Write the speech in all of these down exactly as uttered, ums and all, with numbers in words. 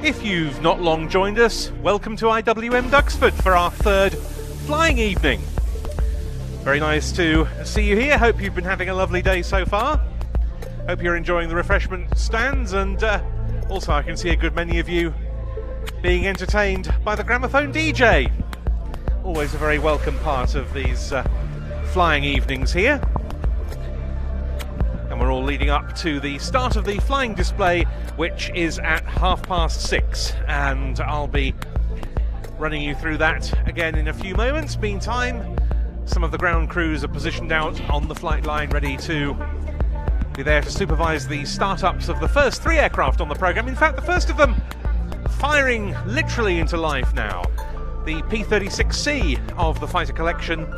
If you've not long joined us, welcome to I W M Duxford for our third flying evening. Very nice to see you here. Hope you've been having a lovely day so far. Hope you're enjoying the refreshment stands, and uh, also I can see a good many of you being entertained by the gramophone D J. Always a very welcome part of these uh, flying evenings here. And we're all leading up to the start of the flying display, which is at half past six, and I'll be running you through that again in a few moments. Meantime, some of the ground crews are positioned out on the flight line, ready to be there to supervise the start-ups of the first three aircraft on the programme. In fact, the first of them firing literally into life now. The P thirty-six C of the Fighter Collection,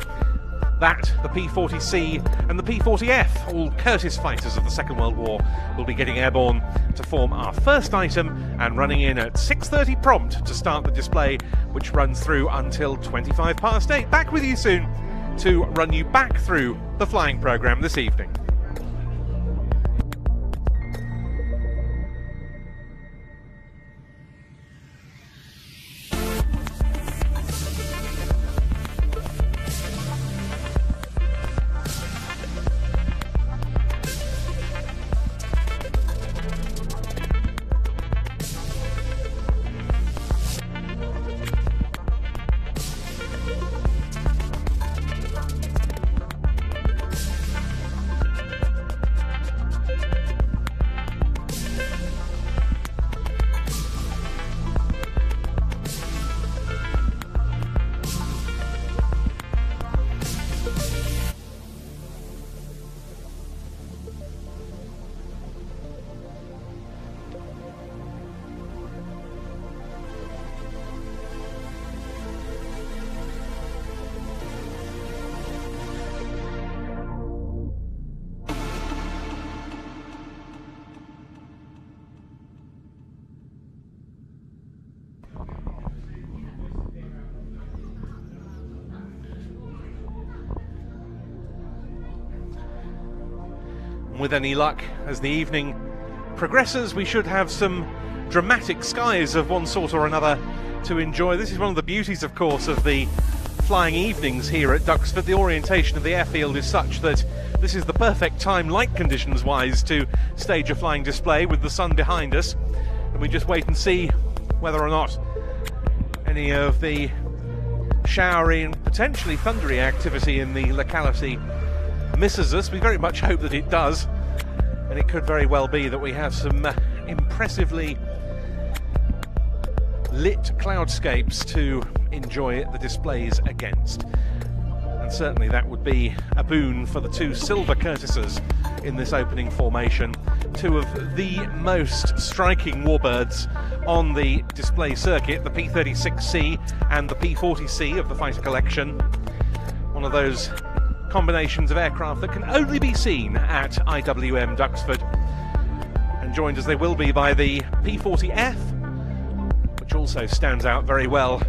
that, the P forty C and the P forty F, all Curtiss fighters of the Second World War, will be getting airborne to form our first item and running in at six thirty prompt to start the display, which runs through until twenty-five past eight. Back with you soon to run you back through the flying programme this evening. With any luck, as the evening progresses, we should have some dramatic skies of one sort or another to enjoy. This is one of the beauties, of course, of the flying evenings here at Duxford. The orientation of the airfield is such that this is the perfect time, light conditions-wise, to stage a flying display with the sun behind us. And we just wait and see whether or not any of the showery and potentially thundery activity in the locality misses us. We very much hope that it does, and it could very well be that we have some uh, impressively lit cloudscapes to enjoy the displays against, and certainly that would be a boon for the two silver Curtisses in this opening formation, two of the most striking warbirds on the display circuit, the P thirty-six C and the P forty C of the Fighter Collection, one of those combinations of aircraft that can only be seen at I W M Duxford, and joined as they will be by the P forty F, which also stands out very well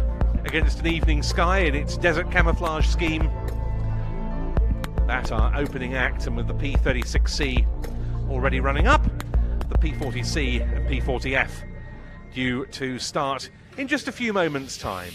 against an evening sky in its desert camouflage scheme. That's our opening act, and with the P thirty-six C already running up, the P forty C and P forty F due to start in just a few moments' time.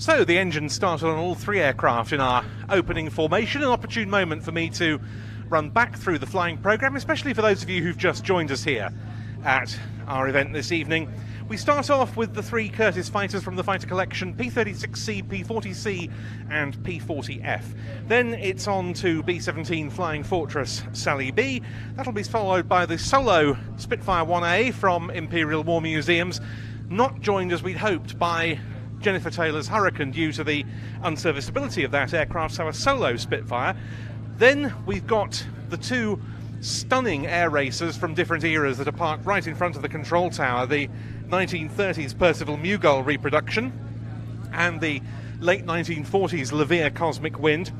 So the engines started on all three aircraft in our opening formation, an opportune moment for me to run back through the flying programme, especially for those of you who've just joined us here at our event this evening. We start off with the three Curtiss fighters from the Fighter Collection, P thirty-six C, P forty C and P forty F. Then it's on to B seventeen Flying Fortress Sally B. That'll be followed by the solo Spitfire one A from Imperial War Museums, not joined as we'd hoped by Jennifer Taylor's Hurricane due to the unserviceability of that aircraft, so a solo Spitfire. Then we've got the two stunning air racers from different eras that are parked right in front of the control tower, the nineteen thirties Percival Mew Gull reproduction and the late nineteen forties LeVier Cosmic Wind.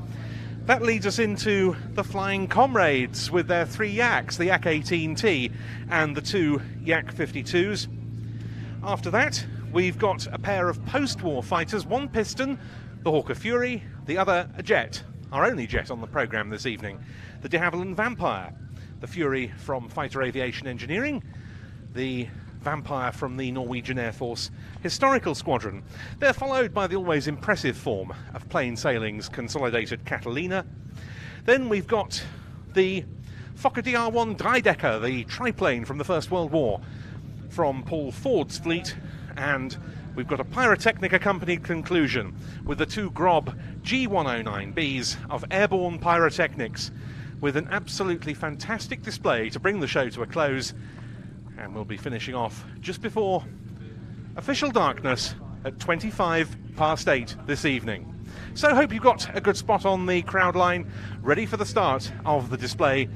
That leads us into the Flying Comrades with their three Yaks, the Yak eighteen T and the two Yak fifty-twos. After that, we've got a pair of post-war fighters, one piston, the Hawker Fury, the other a jet, our only jet on the programme this evening, the de Havilland Vampire, the Fury from Fighter Aviation Engineering, the Vampire from the Norwegian Air Force Historical Squadron. They're followed by the always impressive form of Plane Sailing's Consolidated Catalina. Then we've got the Fokker D R one Dreidecker, the triplane from the First World War, from Paul Ford's fleet, and we've got a pyrotechnic-accompanied conclusion with the two Grob G one oh nine Bs of Airborne Pyrotechnics, with an absolutely fantastic display to bring the show to a close. And we'll be finishing off just before official darkness at twenty-five past eight this evening. So hope you've got a good spot on the crowd line, ready for the start of the display,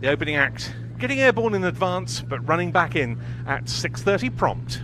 the opening act, getting airborne in advance, but running back in at six thirty prompt.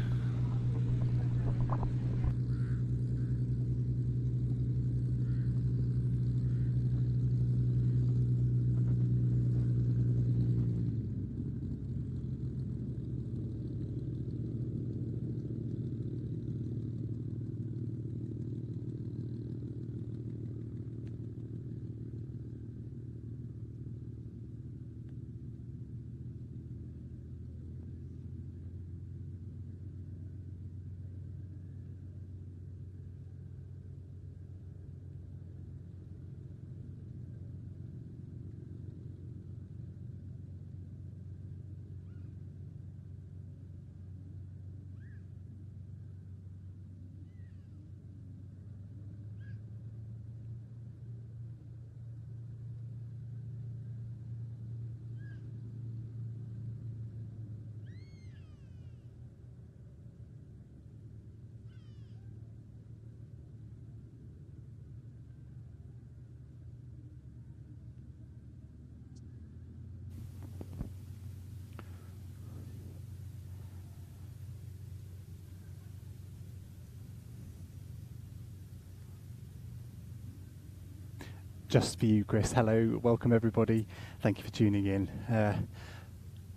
Just for you, Chris. Hello, welcome everybody. Thank you for tuning in. Uh,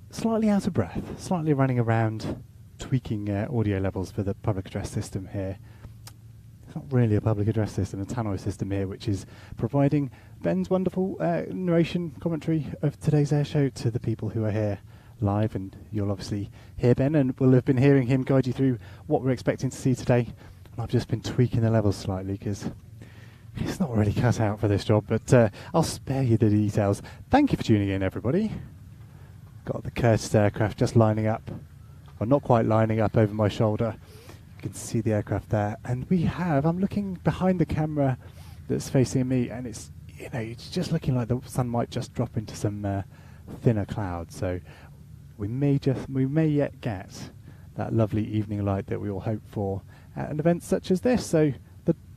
slightly out of breath, slightly running around, tweaking uh, audio levels for the public address system here. It's not really a public address system, a tannoy system here, which is providing Ben's wonderful uh, narration commentary of today's air show to the people who are here live, and you'll obviously hear Ben, and we'll have been hearing him guide you through what we're expecting to see today. And I've just been tweaking the levels slightly because it's not really cut out for this job, but uh, I'll spare you the details. Thank you for tuning in, everybody. Got the Curtiss aircraft just lining up, or not quite lining up, over my shoulder. You can see the aircraft there, and we have, I'm looking behind the camera that's facing me, and it's, you know, it's just looking like the sun might just drop into some uh, thinner clouds, so we may just, we may yet get that lovely evening light that we all hope for at an event such as this. So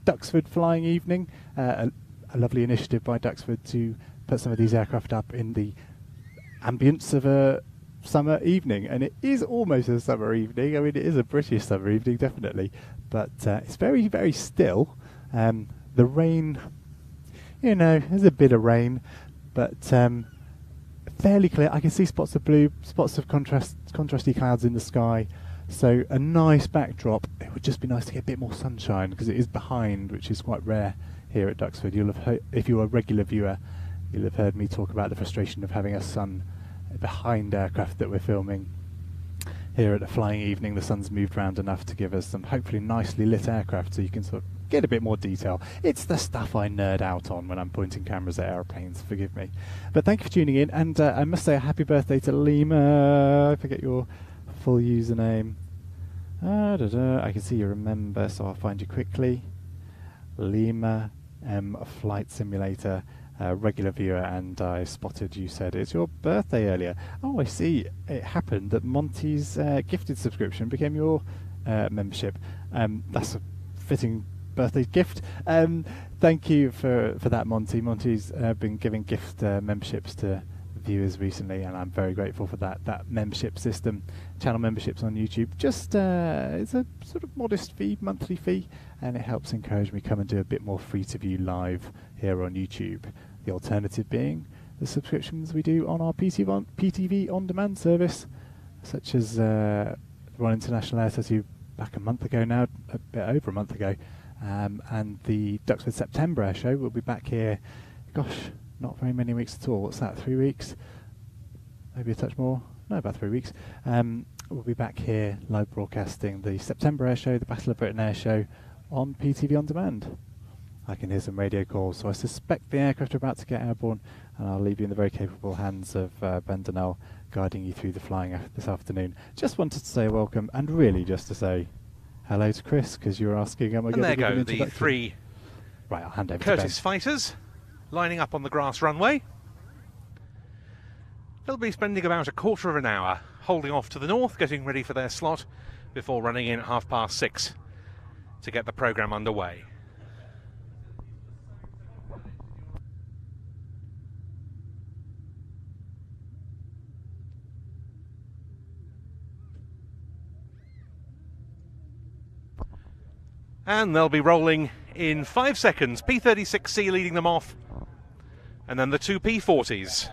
Duxford Flying Evening, uh, a, a lovely initiative by Duxford to put some of these aircraft up in the ambience of a summer evening, and it is almost a summer evening. I mean, it is a British summer evening, definitely, but uh, it's very, very still. Um, the rain, you know, there's a bit of rain, but um, fairly clear. I can see spots of blue, spots of contrast, contrasty clouds in the sky. So a nice backdrop. It would just be nice to get a bit more sunshine because it is behind, which is quite rare here at Duxford. You'll have heard, if you're a regular viewer, you'll have heard me talk about the frustration of having a sun behind aircraft that we're filming. Here at the Flying Evening, the sun's moved round enough to give us some hopefully nicely lit aircraft so you can sort of get a bit more detail. It's the stuff I nerd out on when I'm pointing cameras at airplanes, forgive me. But thank you for tuning in, and uh, I must say a happy birthday to Lima. I forget your full username. Uh, da -da. I can see you remember, so I'll find you quickly. Lima M Flight Simulator, uh, regular viewer, and I spotted you said it's your birthday earlier. Oh, I see. It happened that Monty's uh, gifted subscription became your uh, membership. Um, that's a fitting birthday gift. Um, thank you for, for that, Monty. Monty's uh, been giving gift uh, memberships to viewers recently, and I'm very grateful for that. That membership system, channel memberships on YouTube, just uh, it's a sort of modest fee, monthly fee, and it helps encourage me come and do a bit more free to view live here on YouTube. The alternative being the subscriptions we do on our P T V on demand service, such as uh, Royal International Air Tattoo back a month ago now, a bit over a month ago, um, and the Duxford September Air Show. We'll be back here, gosh, not very many weeks at all. What's that, three weeks? Maybe a touch more? No, about three weeks. Um, we'll be back here live broadcasting the September Air Show, the Battle of Britain Air Show on P T V On Demand. I can hear some radio calls, so I suspect the aircraft are about to get airborne, and I'll leave you in the very capable hands of uh, Ben Dunnell guiding you through the flying af this afternoon. Just wanted to say welcome, and really just to say hello to Chris, because you were asking... Am I and there go the three right, I'll hand over Curtiss to Ben. Fighters lining up on the grass runway. They'll be spending about a quarter of an hour holding off to the north, getting ready for their slot before running in at half past six to get the programme underway. And they'll be rolling in five seconds. P thirty-six C leading them off, and then the two P forties.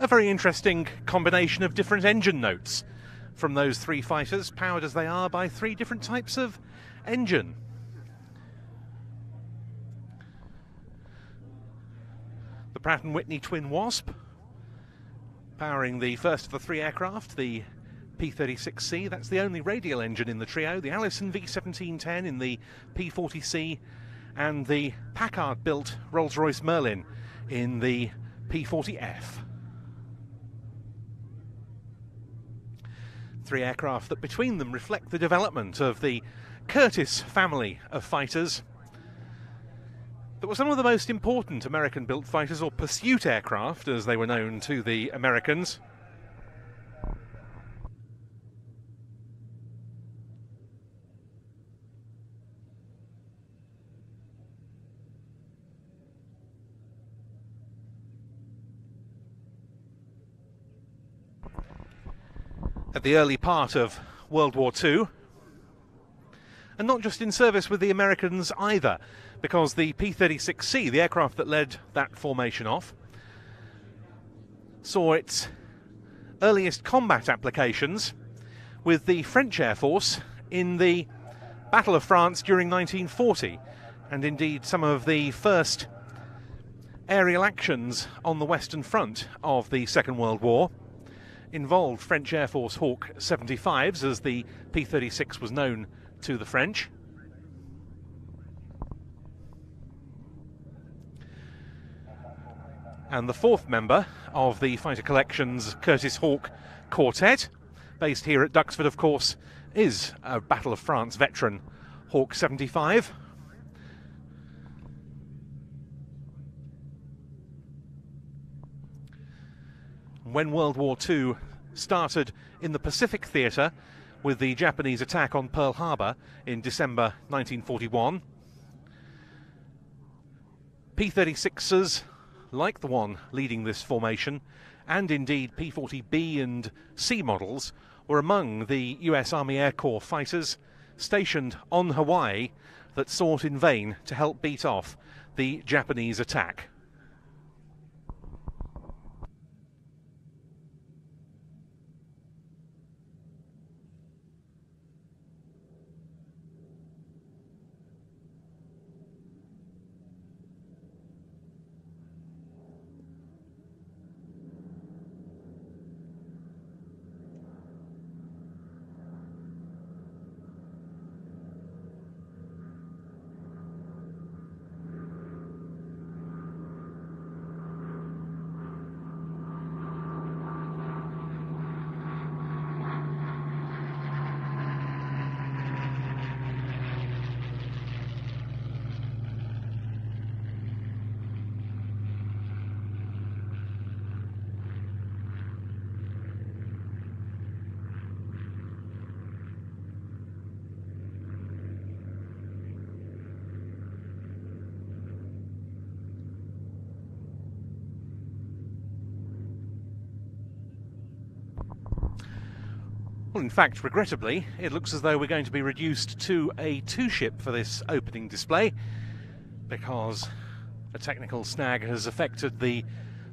A very interesting combination of different engine notes from those three fighters, powered as they are by three different types of engine. The Pratt and Whitney Twin Wasp, powering the first of the three aircraft, the P thirty-six C. That's the only radial engine in the trio. The Allison V seventeen ten in the P forty C, and the Packard-built Rolls-Royce Merlin in the P forty F. Three aircraft that between them reflect the development of the Curtiss family of fighters that were some of the most important American-built fighters, or pursuit aircraft, as they were known to the Americans. At the early part of World War Two, and not just in service with the Americans either, because the P thirty-six C, the aircraft that led that formation off, saw its earliest combat applications with the French Air Force in the Battle of France during nineteen forty, and indeed some of the first aerial actions on the Western Front of the Second World War involved French Air Force Hawk seventy-fives, as the P thirty-six was known to the French. And the fourth member of the Fighter Collection's Curtiss Hawk Quartet, based here at Duxford, of course, is a Battle of France veteran, Hawk seventy-five. When World War Two started in the Pacific theatre with the Japanese attack on Pearl Harbor in December nineteen forty-one, P thirty-sixes, like the one leading this formation, and indeed P forty B and C models, were among the U S Army Air Corps fighters stationed on Hawaii that sought in vain to help beat off the Japanese attack. Well, in fact, regrettably, it looks as though we're going to be reduced to a two-ship for this opening display, because a technical snag has affected the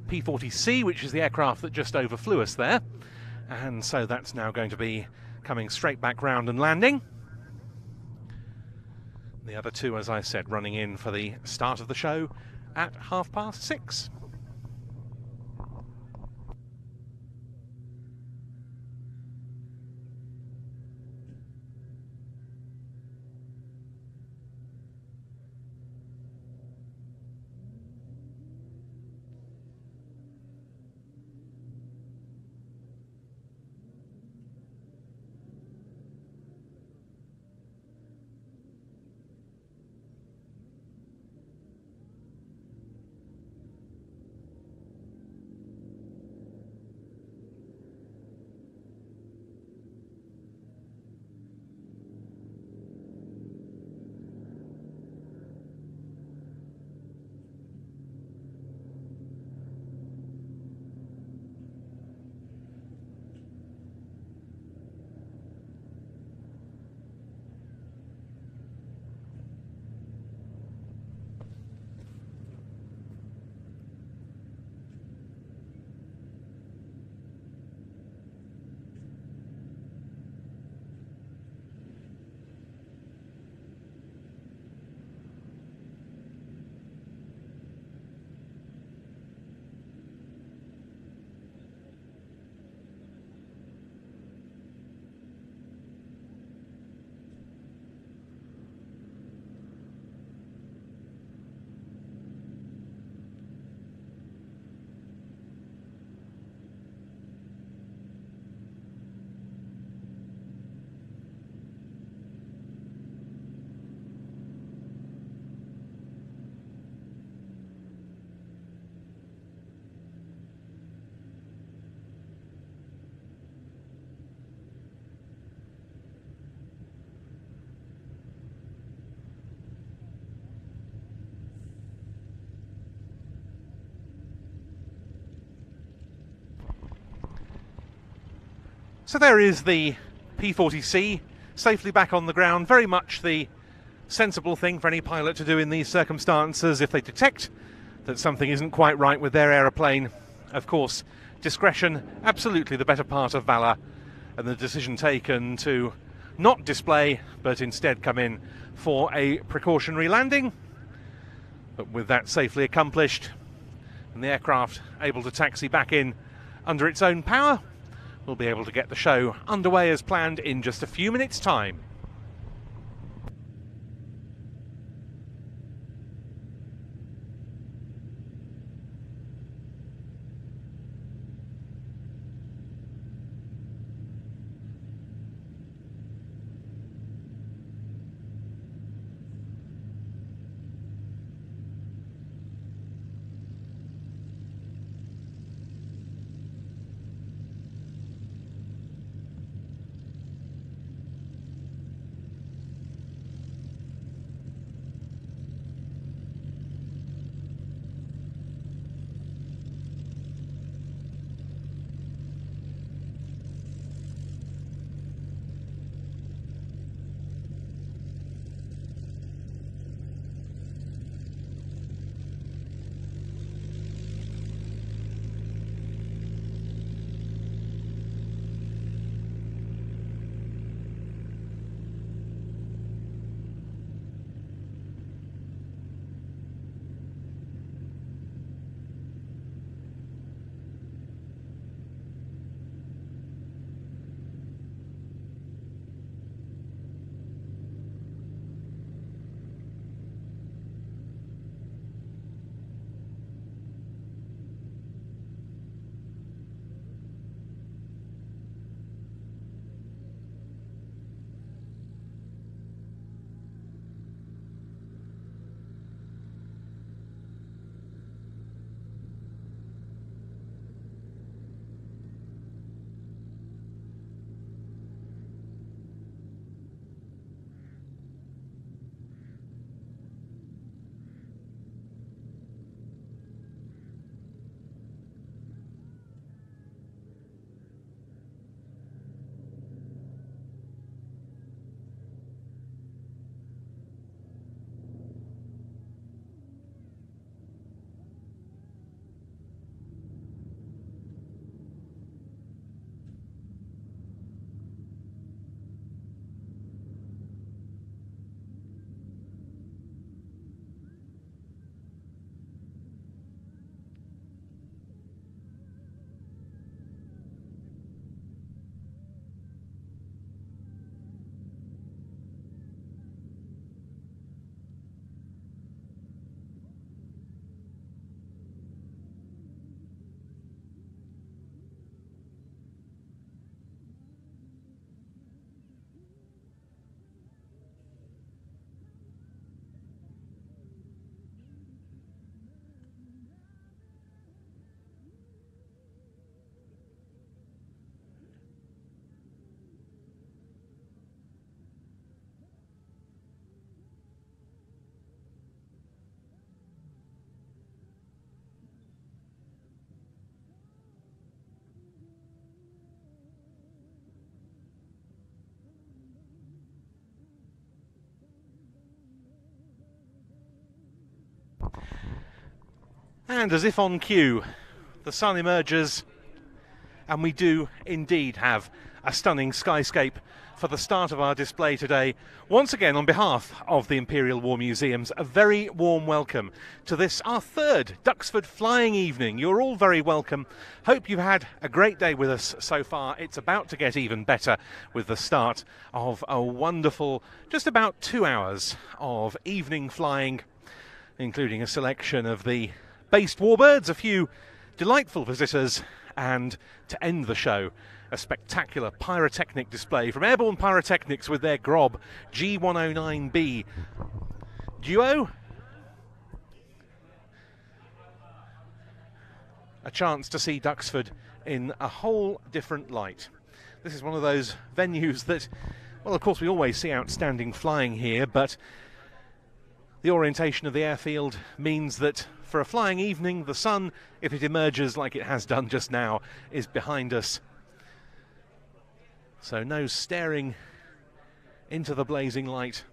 P forty C, which is the aircraft that just overflew us there, and so that's now going to be coming straight back round and landing. The other two, as I said, running in for the start of the show at half past six. So there is the P forty C safely back on the ground, very much the sensible thing for any pilot to do in these circumstances. If they detect that something isn't quite right with their aeroplane, of course, discretion, absolutely the better part of valour, and the decision taken to not display, but instead come in for a precautionary landing. But with that safely accomplished, and the aircraft able to taxi back in under its own power, we'll be able to get the show underway as planned in just a few minutes' time. And as if on cue, the sun emerges, and we do indeed have a stunning skyscape for the start of our display today. Once again, on behalf of the Imperial War Museums, a very warm welcome to this, our third Duxford flying evening. You're all very welcome. Hope you've had a great day with us so far. It's about to get even better with the start of a wonderful, just about two hours of evening flying, including a selection of the based warbirds, a few delightful visitors, and to end the show, a spectacular pyrotechnic display from Airborne Pyrotechnics with their Grob G one oh nine B duo. A chance to see Duxford in a whole different light. This is one of those venues that, well, of course we always see outstanding flying here, but the orientation of the airfield means that for a flying evening, the sun, if it emerges like it has done just now, is behind us. So no staring into the blazing light.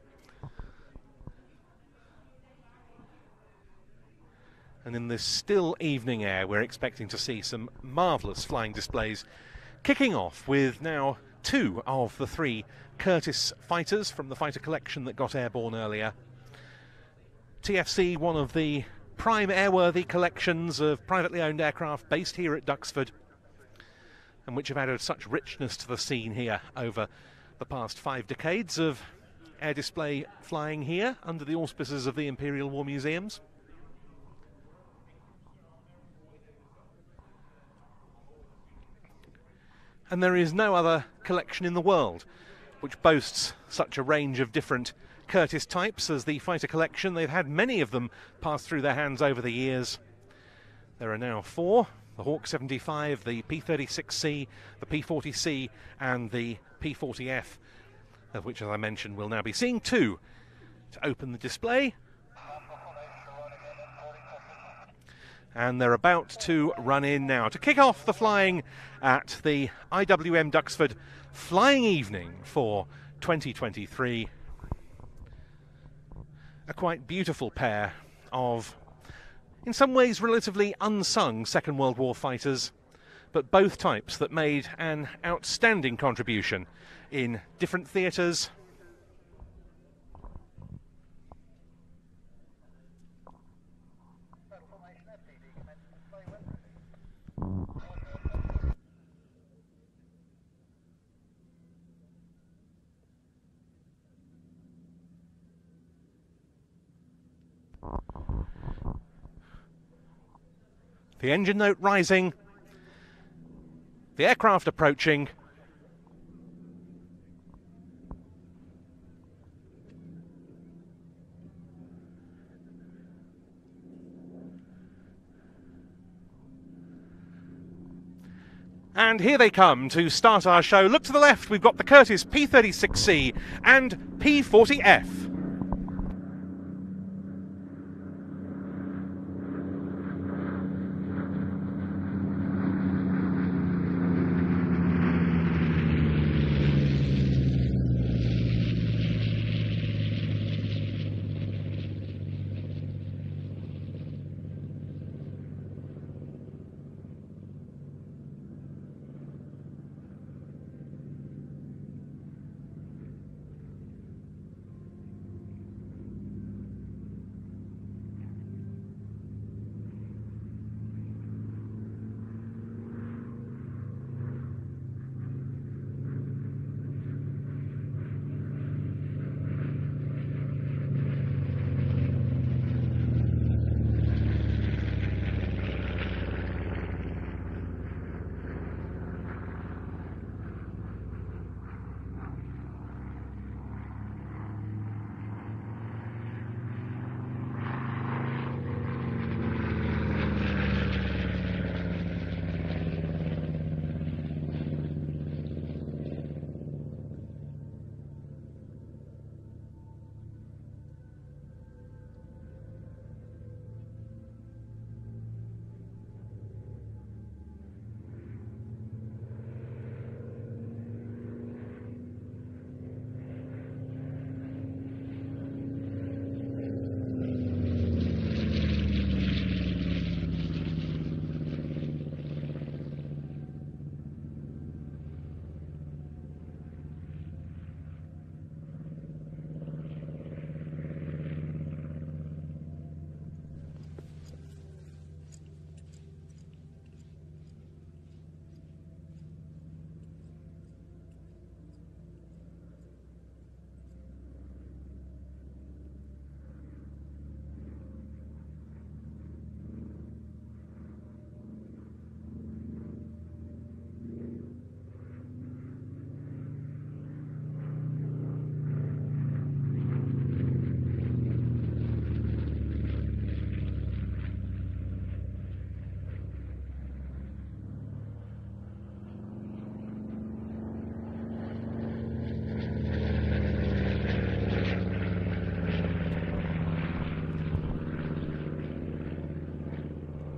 And in this still evening air, we're expecting to see some marvellous flying displays, kicking off with now two of the three Curtiss fighters from the fighter collection that got airborne earlier. T F C, one of the prime airworthy collections of privately owned aircraft based here at Duxford, and which have added such richness to the scene here over the past five decades of air display flying here under the auspices of the Imperial War Museums. And there is no other collection in the world which boasts such a range of different Curtiss types as the fighter collection. They've had many of them pass through their hands over the years. There are now four: the Hawk seventy-five, the P thirty-six C, the P forty C and the P forty F, of which, as I mentioned, we'll now be seeing two to open the display. And they're about to run in now to kick off the flying at the I W M Duxford Flying Evening for twenty twenty-three. A quite beautiful pair of, in some ways, relatively unsung Second World War fighters, but both types that made an outstanding contribution in different theatres. The engine note rising, the aircraft approaching. And here they come to start our show. Look to the left, we've got the Curtiss P thirty-six C and P forty F.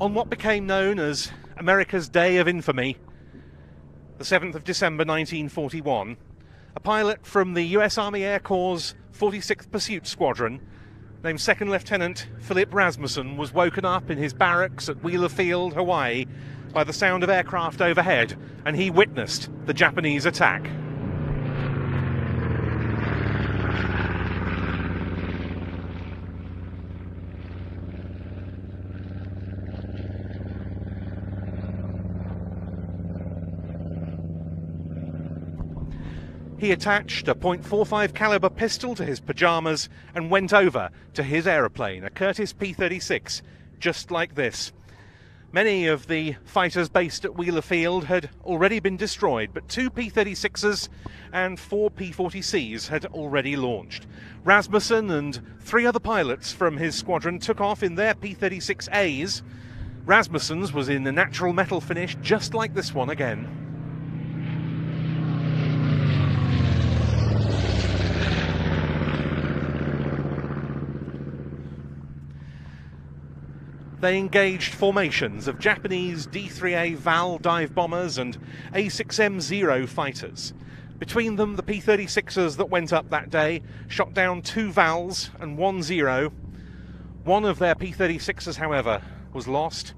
On what became known as America's Day of Infamy, the seventh of December nineteen forty-one, a pilot from the U S Army Air Corps' forty-sixth Pursuit Squadron, named Second Lieutenant Philip Rasmussen, was woken up in his barracks at Wheeler Field, Hawaii, by the sound of aircraft overhead, and he witnessed the Japanese attack. He attached a point four five caliber pistol to his pyjamas and went over to his aeroplane, a Curtiss P thirty-six, just like this. Many of the fighters based at Wheeler Field had already been destroyed, but two P thirty-sixes and four P forty Cs had already launched. Rasmussen and three other pilots from his squadron took off in their P thirty-six A's. Rasmussen's was in a natural metal finish, just like this one again. They engaged formations of Japanese D three A V A L dive bombers and A six M zero fighters. Between them, the P thirty-sixes that went up that day shot down two V A Ls and one zero. One of their P thirty-sixes, however, was lost,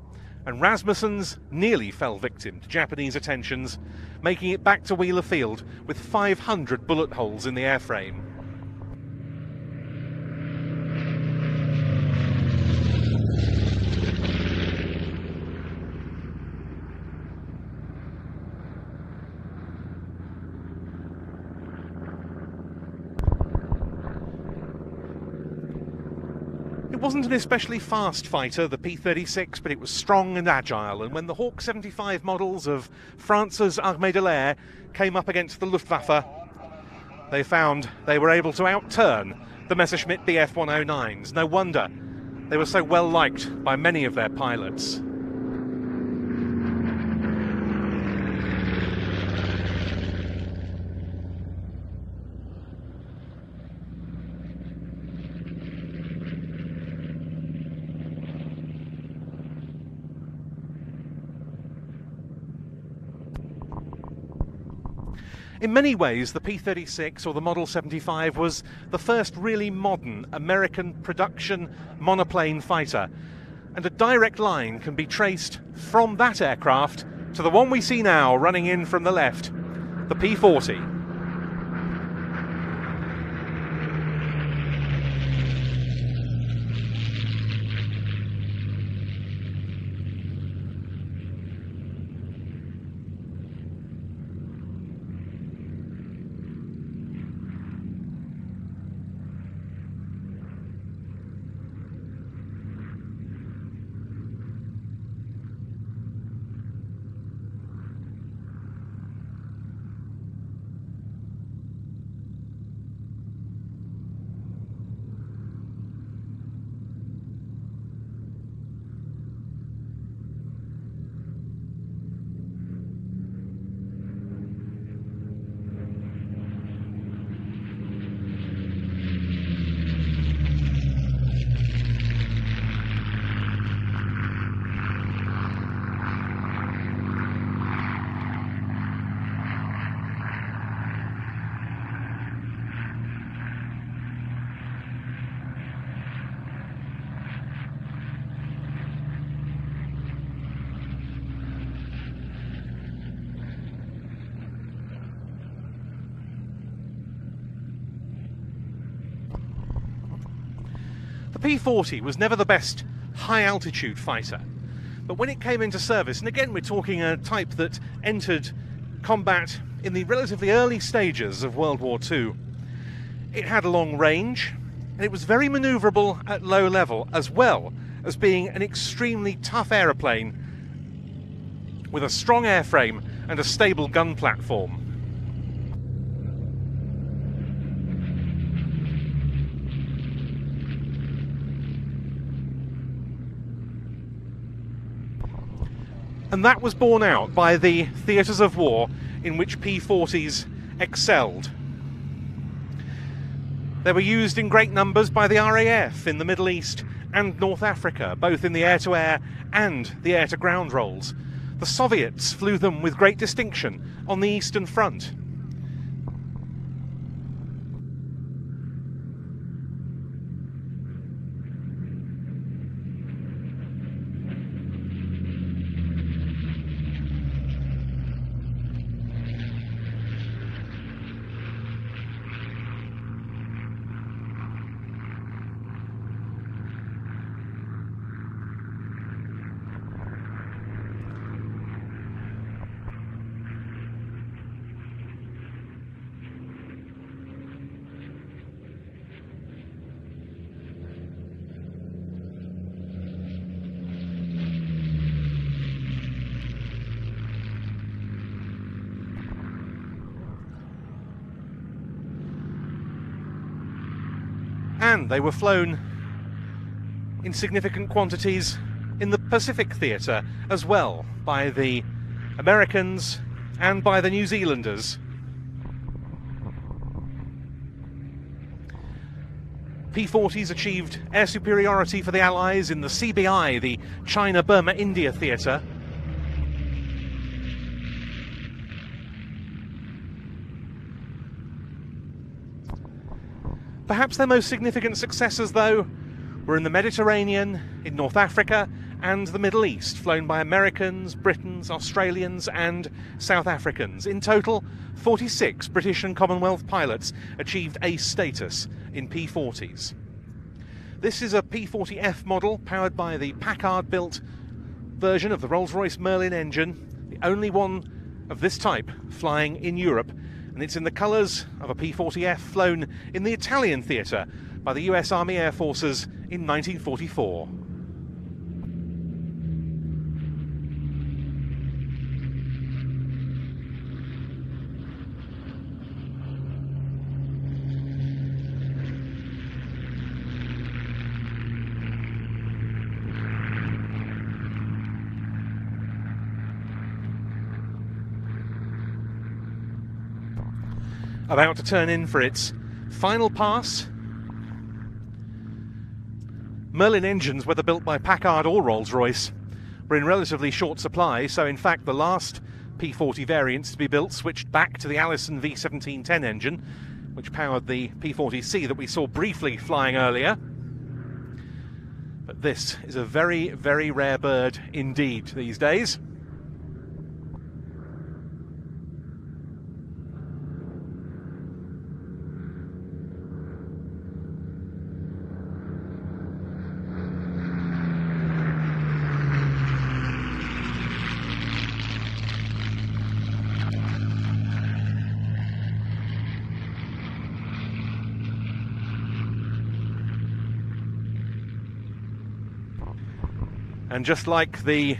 and Rasmussen's nearly fell victim to Japanese attentions, making it back to Wheeler Field with five hundred bullet holes in the airframe. It wasn't an especially fast fighter, the P thirty-six, but it was strong and agile, and when the Hawk seventy-five models of France's Armée de l'Air came up against the Luftwaffe, they found they were able to outturn the Messerschmitt B F one oh nines. No wonder they were so well liked by many of their pilots. In many ways, the P thirty-six, or the Model seventy-five, was the first really modern American production monoplane fighter, and a direct line can be traced from that aircraft to the one we see now running in from the left, the P forty. The P forty was never the best high-altitude fighter, but when it came into service, and again we're talking a type that entered combat in the relatively early stages of World War Two, it had a long range, and it was very manoeuvrable at low level, as well as being an extremely tough aeroplane with a strong airframe and a stable gun platform. And that was borne out by the theatres of war in which P forties excelled. They were used in great numbers by the R A F in the Middle East and North Africa, both in the air-to-air and the air-to-ground roles. The Soviets flew them with great distinction on the Eastern Front. And they were flown in significant quantities in the Pacific Theatre as well, by the Americans and by the New Zealanders. P forties achieved air superiority for the Allies in the C B I, the China-Burma-India Theatre. Perhaps their most significant successes, though, were in the Mediterranean, in North Africa, and the Middle East, flown by Americans, Britons, Australians, and South Africans. In total, forty-six British and Commonwealth pilots achieved ace status in P forties. This is a P forty F model powered by the Packard-built version of the Rolls-Royce Merlin engine, the only one of this type flying in Europe. And it's in the colours of a P forty F flown in the Italian theatre by the U S Army Air Forces in nineteen forty-four. About to turn in for its final pass. Merlin engines, whether built by Packard or Rolls-Royce, were in relatively short supply, so in fact the last P forty variants to be built switched back to the Allison V seventeen ten engine, which powered the P forty C that we saw briefly flying earlier. But this is a very, very rare bird indeed these days. And just like the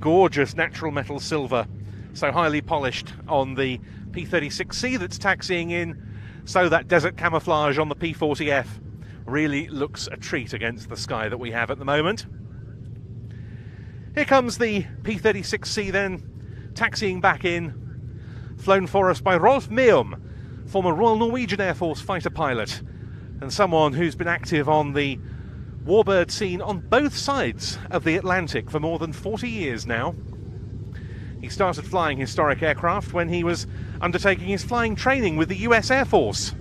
gorgeous natural metal silver, so highly polished on the P thirty-six C that's taxiing in, so that desert camouflage on the P forty F really looks a treat against the sky that we have at the moment. Here comes the P thirty-six C then, taxiing back in, flown for us by Rolf Meum, former Royal Norwegian Air Force fighter pilot, and someone who's been active on the warbird scene on both sides of the Atlantic for more than forty years now. He started flying historic aircraft when he was undertaking his flying training with the U S Air Force.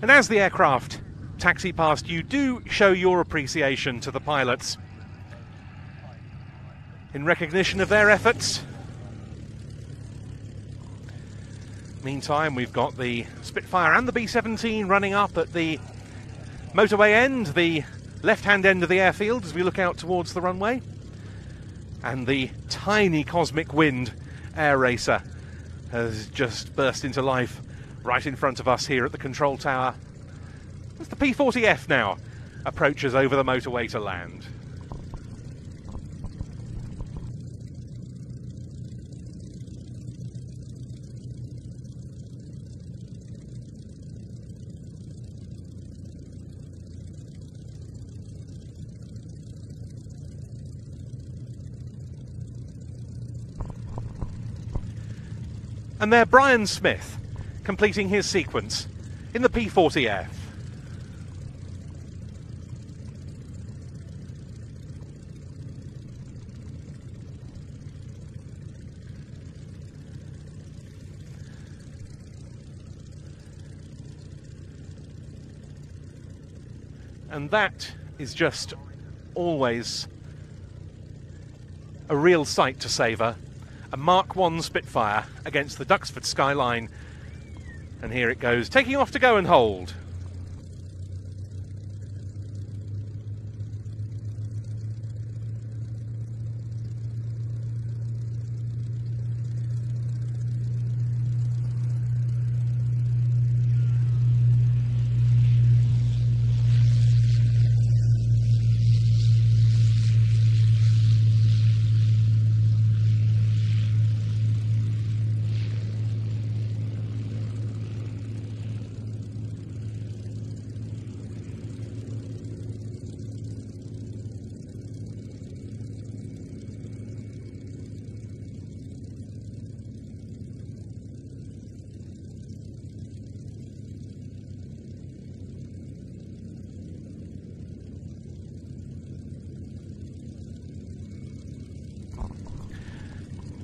And as the aircraft taxi past you, do show your appreciation to the pilots in recognition of their efforts. Meantime, we've got the Spitfire and the B seventeen running up at the motorway end, the left-hand end of the airfield as we look out towards the runway. And the tiny Cosmic Wind air racer has just burst into life right in front of us here at the control tower. It's the P forty F now approaches over the motorway to land. and they're Brian Smith, completing his sequence in the P forty F. And that is just always a real sight to savour. A Mark one Spitfire against the Duxford skyline. And here it goes, taking off to go and hold.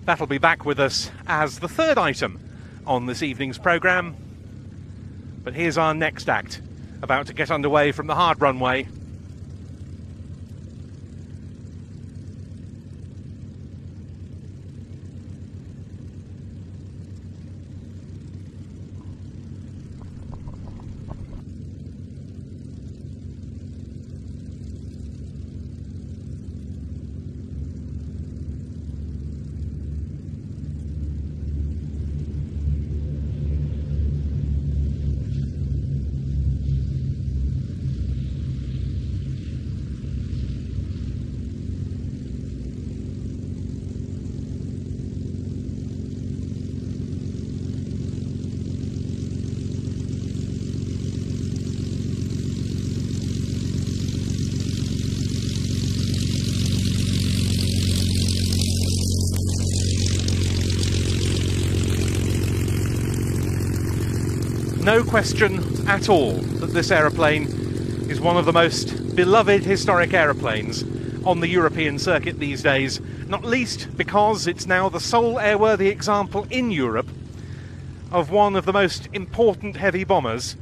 That'll be back with us as the third item on this evening's programme. But here's our next act, about to get underway from the hard runway. No question at all that this aeroplane is one of the most beloved historic aeroplanes on the European circuit these days, not least because it's now the sole airworthy example in Europe of one of the most important heavy bombers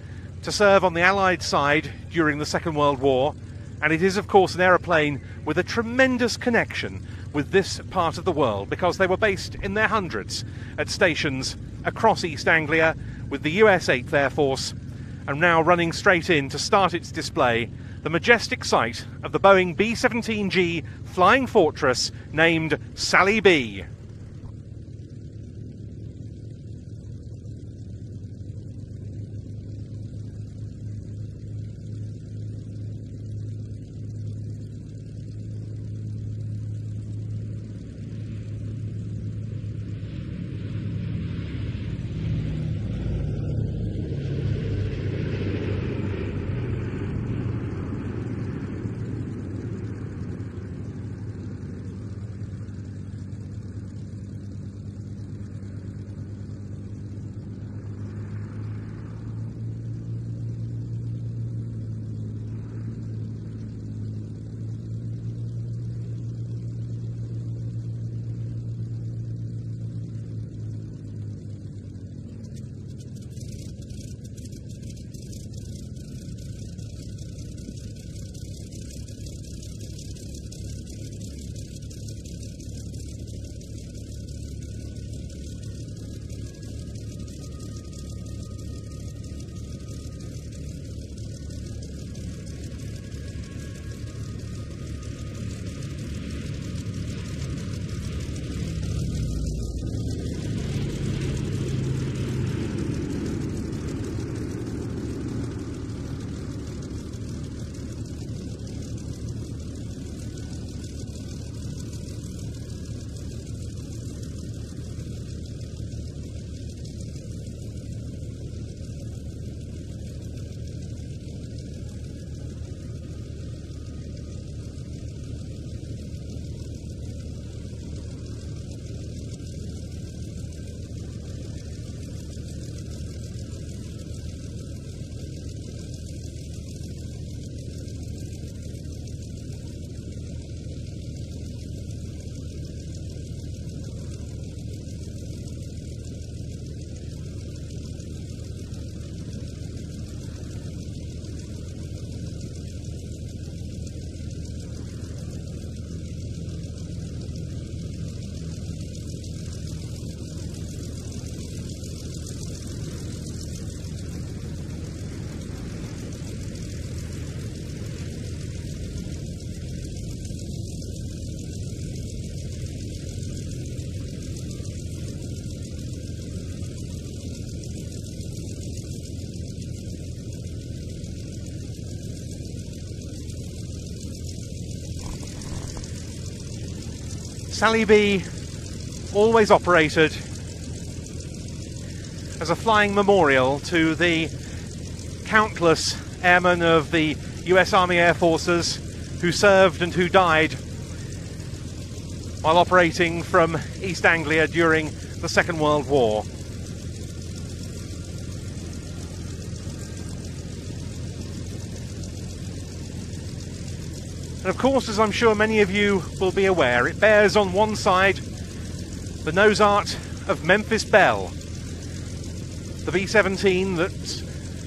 to serve on the Allied side during the Second World War, and it is of course an aeroplane with a tremendous connection with this part of the world because they were based in their hundreds at stations across East Anglia with the U S eighth Air Force, and now running straight in to start its display, the majestic sight of the Boeing B seventeen G Flying Fortress named Sally B. Sally B always operated as a flying memorial to the countless airmen of the U S Army Air Forces who served and who died while operating from East Anglia during the Second World War. And of course, as I'm sure many of you will be aware, it bears on one side the nose art of Memphis Belle, the B seventeen that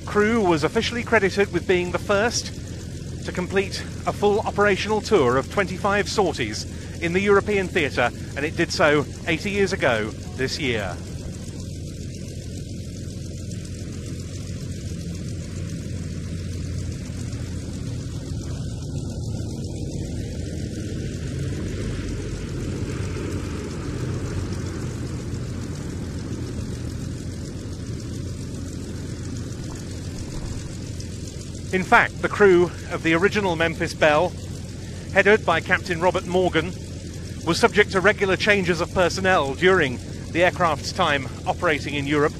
crew was officially credited with being the first to complete a full operational tour of twenty-five sorties in the European theatre, and it did so eighty years ago this year. In fact, the crew of the original Memphis Belle, headed by Captain Robert Morgan, was subject to regular changes of personnel during the aircraft's time operating in Europe,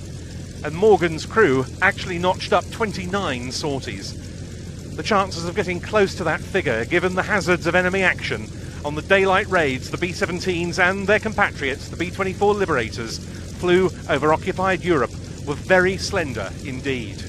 and Morgan's crew actually notched up twenty-nine sorties. The chances of getting close to that figure, given the hazards of enemy action on the daylight raids the B seventeens and their compatriots, the B twenty-four Liberators, flew over occupied Europe, were very slender indeed.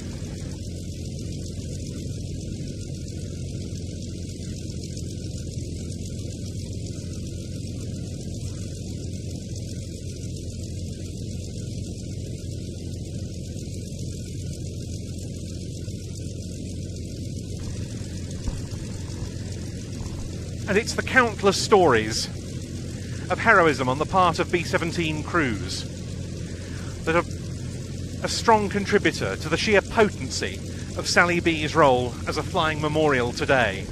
And it's the countless stories of heroism on the part of B seventeen crews that are a strong contributor to the sheer potency of Sally B's role as a flying memorial today.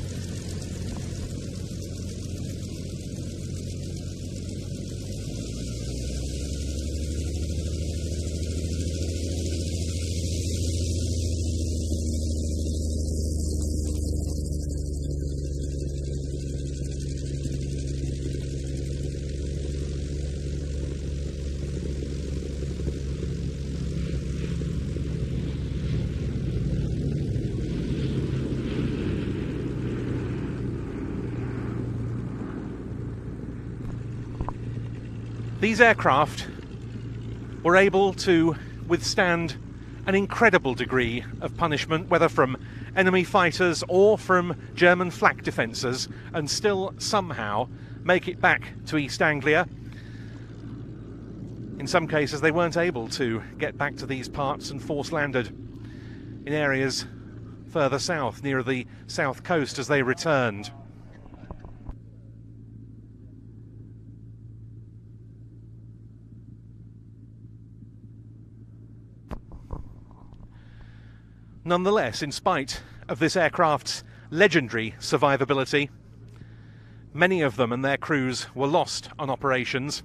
These aircraft were able to withstand an incredible degree of punishment, whether from enemy fighters or from German flak defences, and still somehow make it back to East Anglia. In some cases, they weren't able to get back to these parts and force landed in areas further south, nearer the south coast, as they returned. Nonetheless, in spite of this aircraft's legendary survivability, many of them and their crews were lost on operations,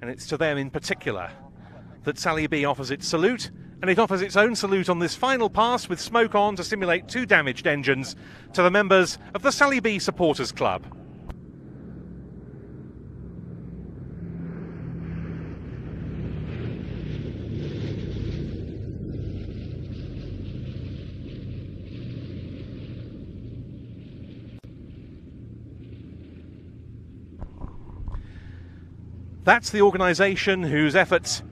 and it's to them in particular that Sally B offers its salute, and it offers its own salute on this final pass with smoke on to simulate two damaged engines to the members of the Sally B Supporters Club. That's the organisation whose efforts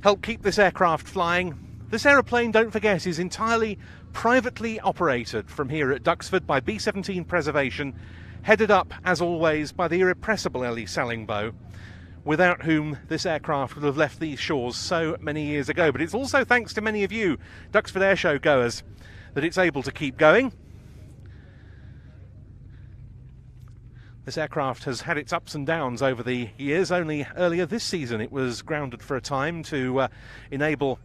help keep this aircraft flying. This aeroplane, don't forget, is entirely privately operated from here at Duxford by B seventeen Preservation, headed up, as always, by the irrepressible Ellie Sallingbow, without whom this aircraft would have left these shores so many years ago. But it's also thanks to many of you, Duxford Airshow goers, that it's able to keep going. This aircraft has had its ups and downs over the years. Only earlier this season it was grounded for a time to uh, enable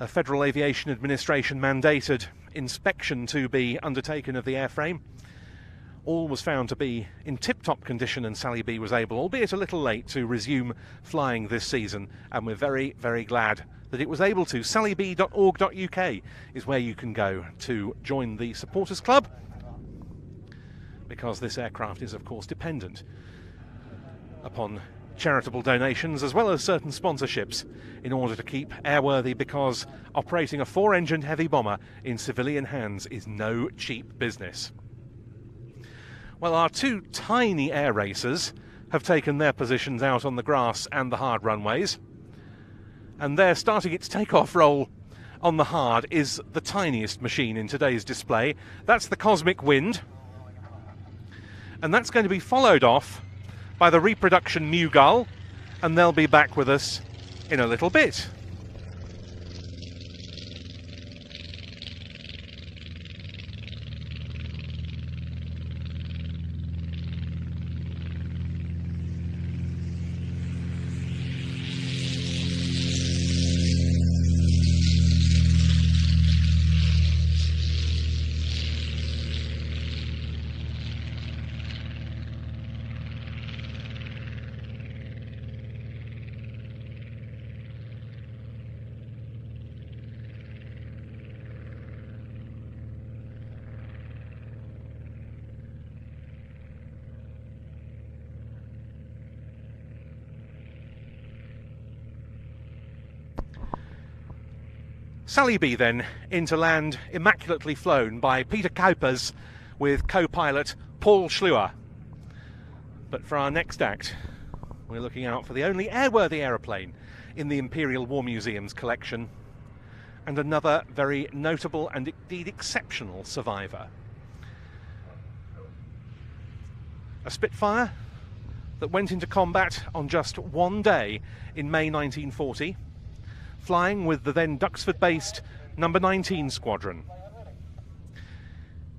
a Federal Aviation Administration mandated inspection to be undertaken of the airframe. All was found to be in tip-top condition, and Sally B was able, albeit a little late, to resume flying this season, and we're very, very glad that it was able to. sally b dot org dot u k is where you can go to join the supporters club. because this aircraft is of course dependent upon charitable donations as well as certain sponsorships in order to keep airworthy, because operating a four-engined heavy bomber in civilian hands is no cheap business. Well, our two tiny air racers have taken their positions out on the grass and the hard runways, and there starting its takeoff roll on the hard is the tiniest machine in today's display. That's the Cosmic Wind, and that's going to be followed off by the reproduction Mew Gull, and they'll be back with us in a little bit. Sally B then into land, immaculately flown by Peter Kuipers with co-pilot Paul Schleuer. But for our next act, we're looking out for the only airworthy aeroplane in the Imperial War Museum's collection, and another very notable and indeed exceptional survivor. A Spitfire that went into combat on just one day in May nineteen forty, flying with the then Duxford-based number nineteen Squadron.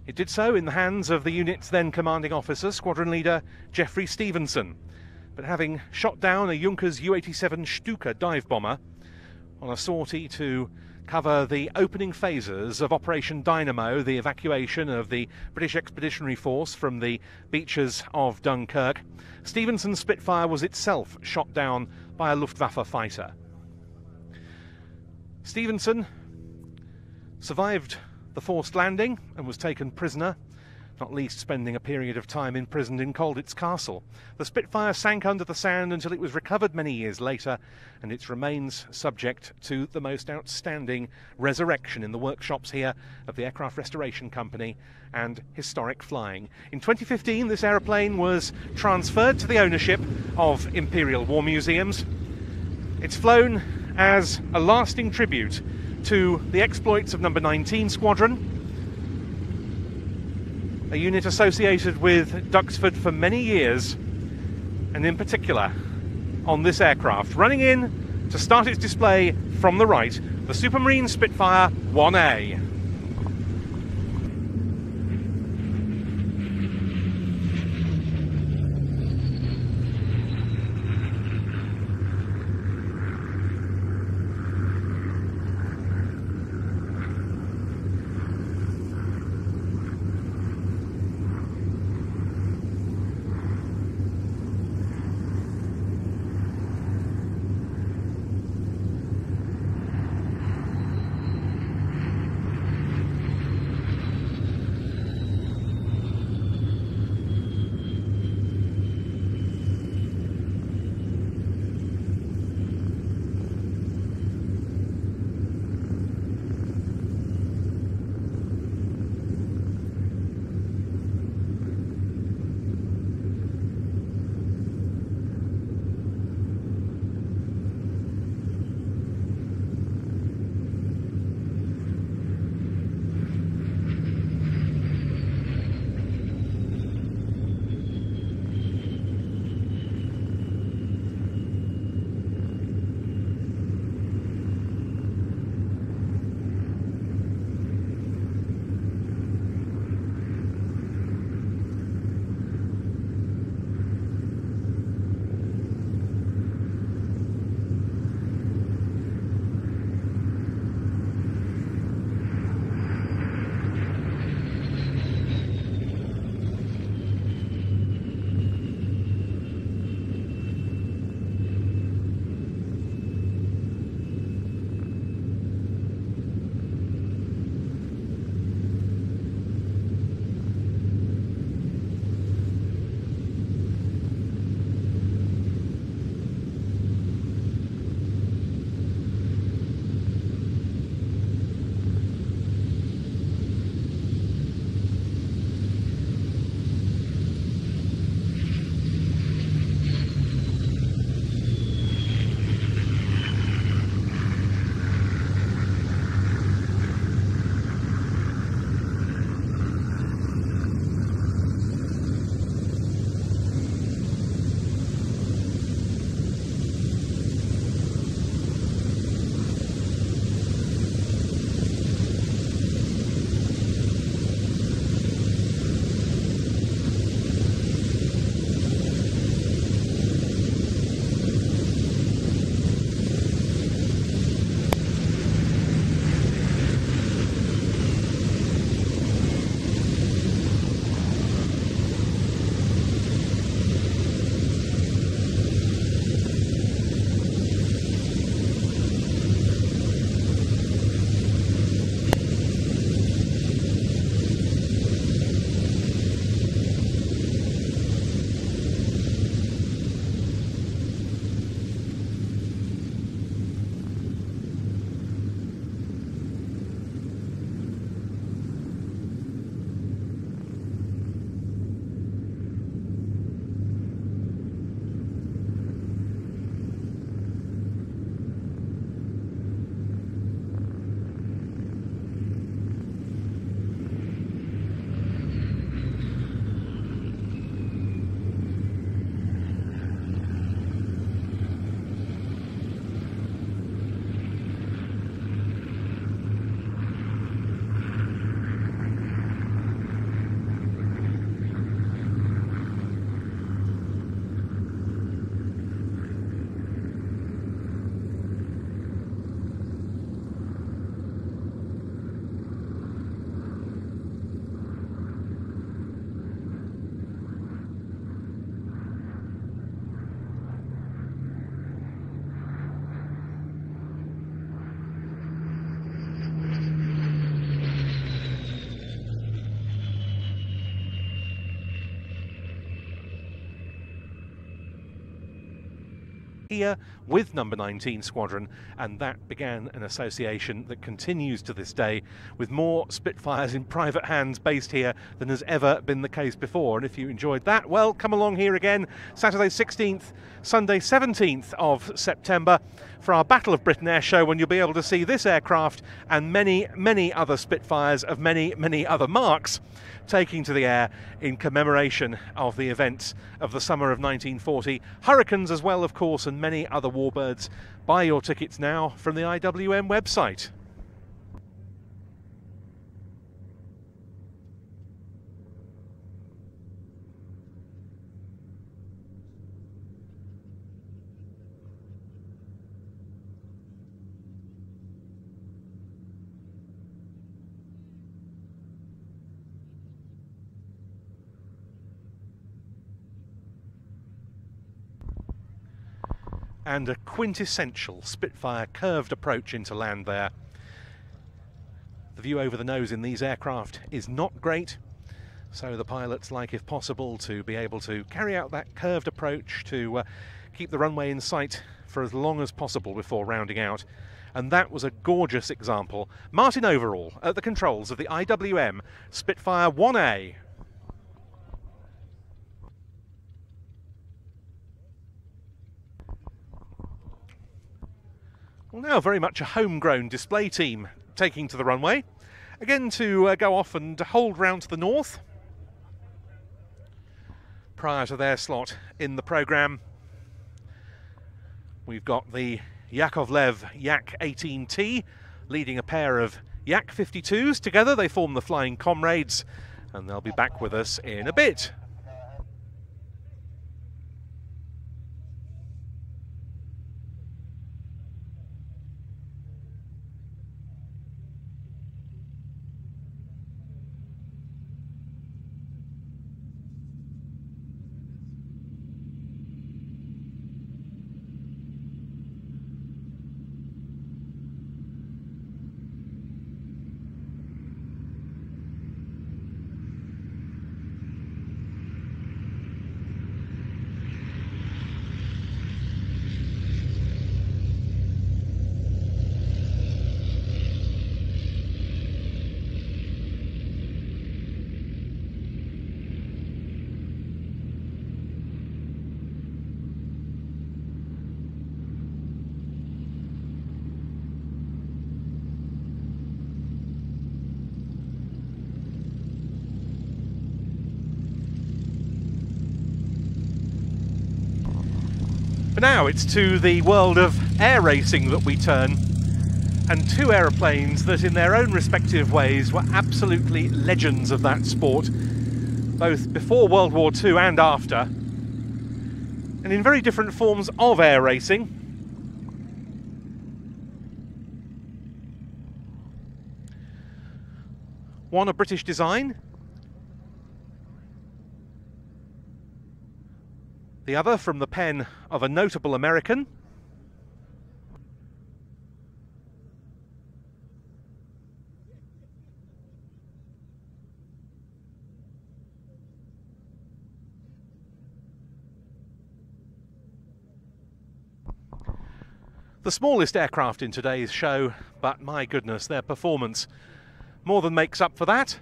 It did so in the hands of the unit's then commanding officer, Squadron Leader Geoffrey Stevenson, but having shot down a Junkers U eighty-seven Stuka dive bomber on a sortie to cover the opening phases of Operation Dynamo, the evacuation of the British Expeditionary Force from the beaches of Dunkirk, Stevenson's Spitfire was itself shot down by a Luftwaffe fighter. Stevenson survived the forced landing and was taken prisoner, not least spending a period of time imprisoned in Colditz Castle. The Spitfire sank under the sand until it was recovered many years later, and its remains subject to the most outstanding resurrection in the workshops here of the Aircraft Restoration Company and historic flying. In twenty fifteen, this aeroplane was transferred to the ownership of Imperial War Museums. It's flown as a lasting tribute to the exploits of number nineteen Squadron, a unit associated with Duxford for many years, and in particular on this aircraft. Running in to start its display from the right, the Supermarine Spitfire one A. here with number nineteen Squadron, and that began an association that continues to this day, with more Spitfires in private hands based here than has ever been the case before. And if you enjoyed that, well, come along here again Saturday sixteenth, Sunday seventeenth of September for our Battle of Britain Air Show, when you'll be able to see this aircraft and many, many other Spitfires of many, many other marks taking to the air in commemoration of the events of the summer of nineteen forty. Hurricanes as well, of course, and many other warbirds. Buy your tickets now from the I W M website. And a quintessential Spitfire curved approach into land there. The view over the nose in these aircraft is not great, so the pilots like, if possible, to be able to carry out that curved approach to uh, keep the runway in sight for as long as possible before rounding out. And that was a gorgeous example. Martin Overall at the controls of the I W M Spitfire one A. Well, now very much a homegrown display team taking to the runway, again to uh, go off and hold round to the north prior to their slot in the programme. We've got the Yakovlev Yak eighteen T leading a pair of Yak fifty-twos. Together they form the Flying Comrades, and they'll be back with us in a bit. But now it's to the world of air racing that we turn, and two aeroplanes that in their own respective ways were absolutely legends of that sport, both before World War Two and after, and in very different forms of air racing. One a British design, the other from the pen of a notable American. The smallest aircraft in today's show, but my goodness, their performance more than makes up for that.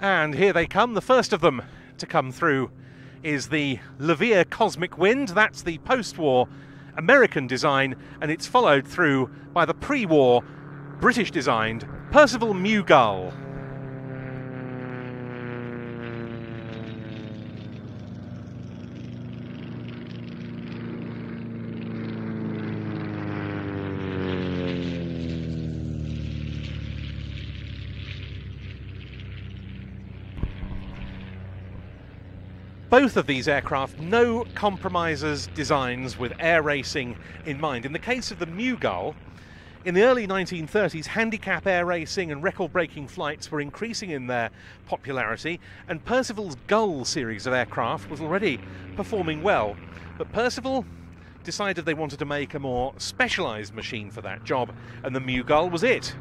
And here they come. The first of them to come through is the LeVier Cosmic Wind. That's the post-war American design, and it's followed through by the pre-war British-designed Percival Mew Gull. Both of these aircraft, no compromises designs with air racing in mind. In the case of the Mew Gull, In the early nineteen thirties, handicap air racing and record-breaking flights were increasing in their popularity, and Percival's Gull series of aircraft was already performing well. But Percival decided they wanted to make a more specialised machine for that job, and the Mew Gull was it.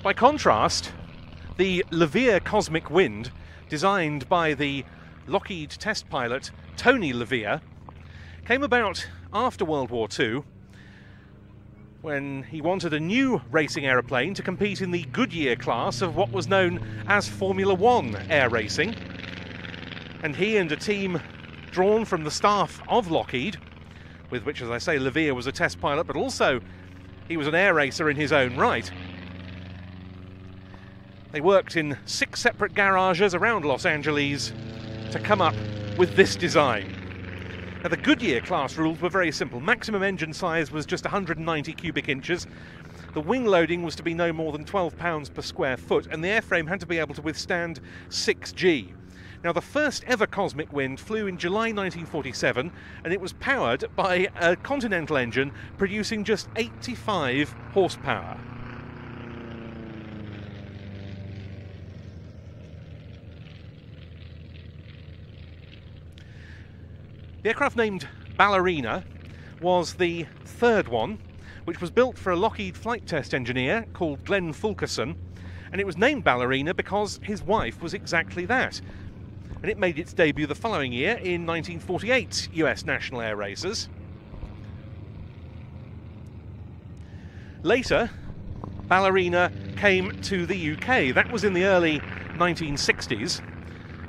By contrast, the LeVier Cosmic Wind, designed by the Lockheed test pilot Tony LeVier, came about after World War Two when he wanted a new racing aeroplane to compete in the Goodyear class of what was known as Formula One air racing. And he and a team drawn from the staff of Lockheed, with which, as I say, LeVier was a test pilot, but also he was an air racer in his own right. They worked in six separate garages around Los Angeles to come up with this design. Now, the Goodyear class rules were very simple. Maximum engine size was just one hundred ninety cubic inches. The wing loading was to be no more than twelve pounds per square foot, and the airframe had to be able to withstand six G. Now, the first ever Cosmic Wind flew in July nineteen forty-seven, and it was powered by a Continental engine producing just eighty-five horsepower. The aircraft named Ballerina was the third one, which was built for a Lockheed flight test engineer called Glenn Fulkerson, and it was named Ballerina because his wife was exactly that. And it made its debut the following year in nineteen forty-eight U S National Air Races. Later, Ballerina came to the U K. That was in the early nineteen sixties,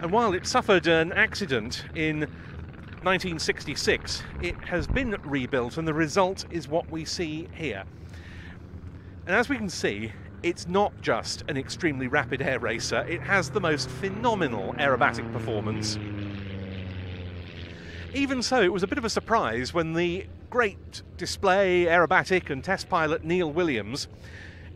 and while it suffered an accident in nineteen sixty-six, it has been rebuilt, and the result is what we see here. And as we can see, it's not just an extremely rapid air racer, it has the most phenomenal aerobatic performance. Even so, it was a bit of a surprise when the great display aerobatic and test pilot Neil Williams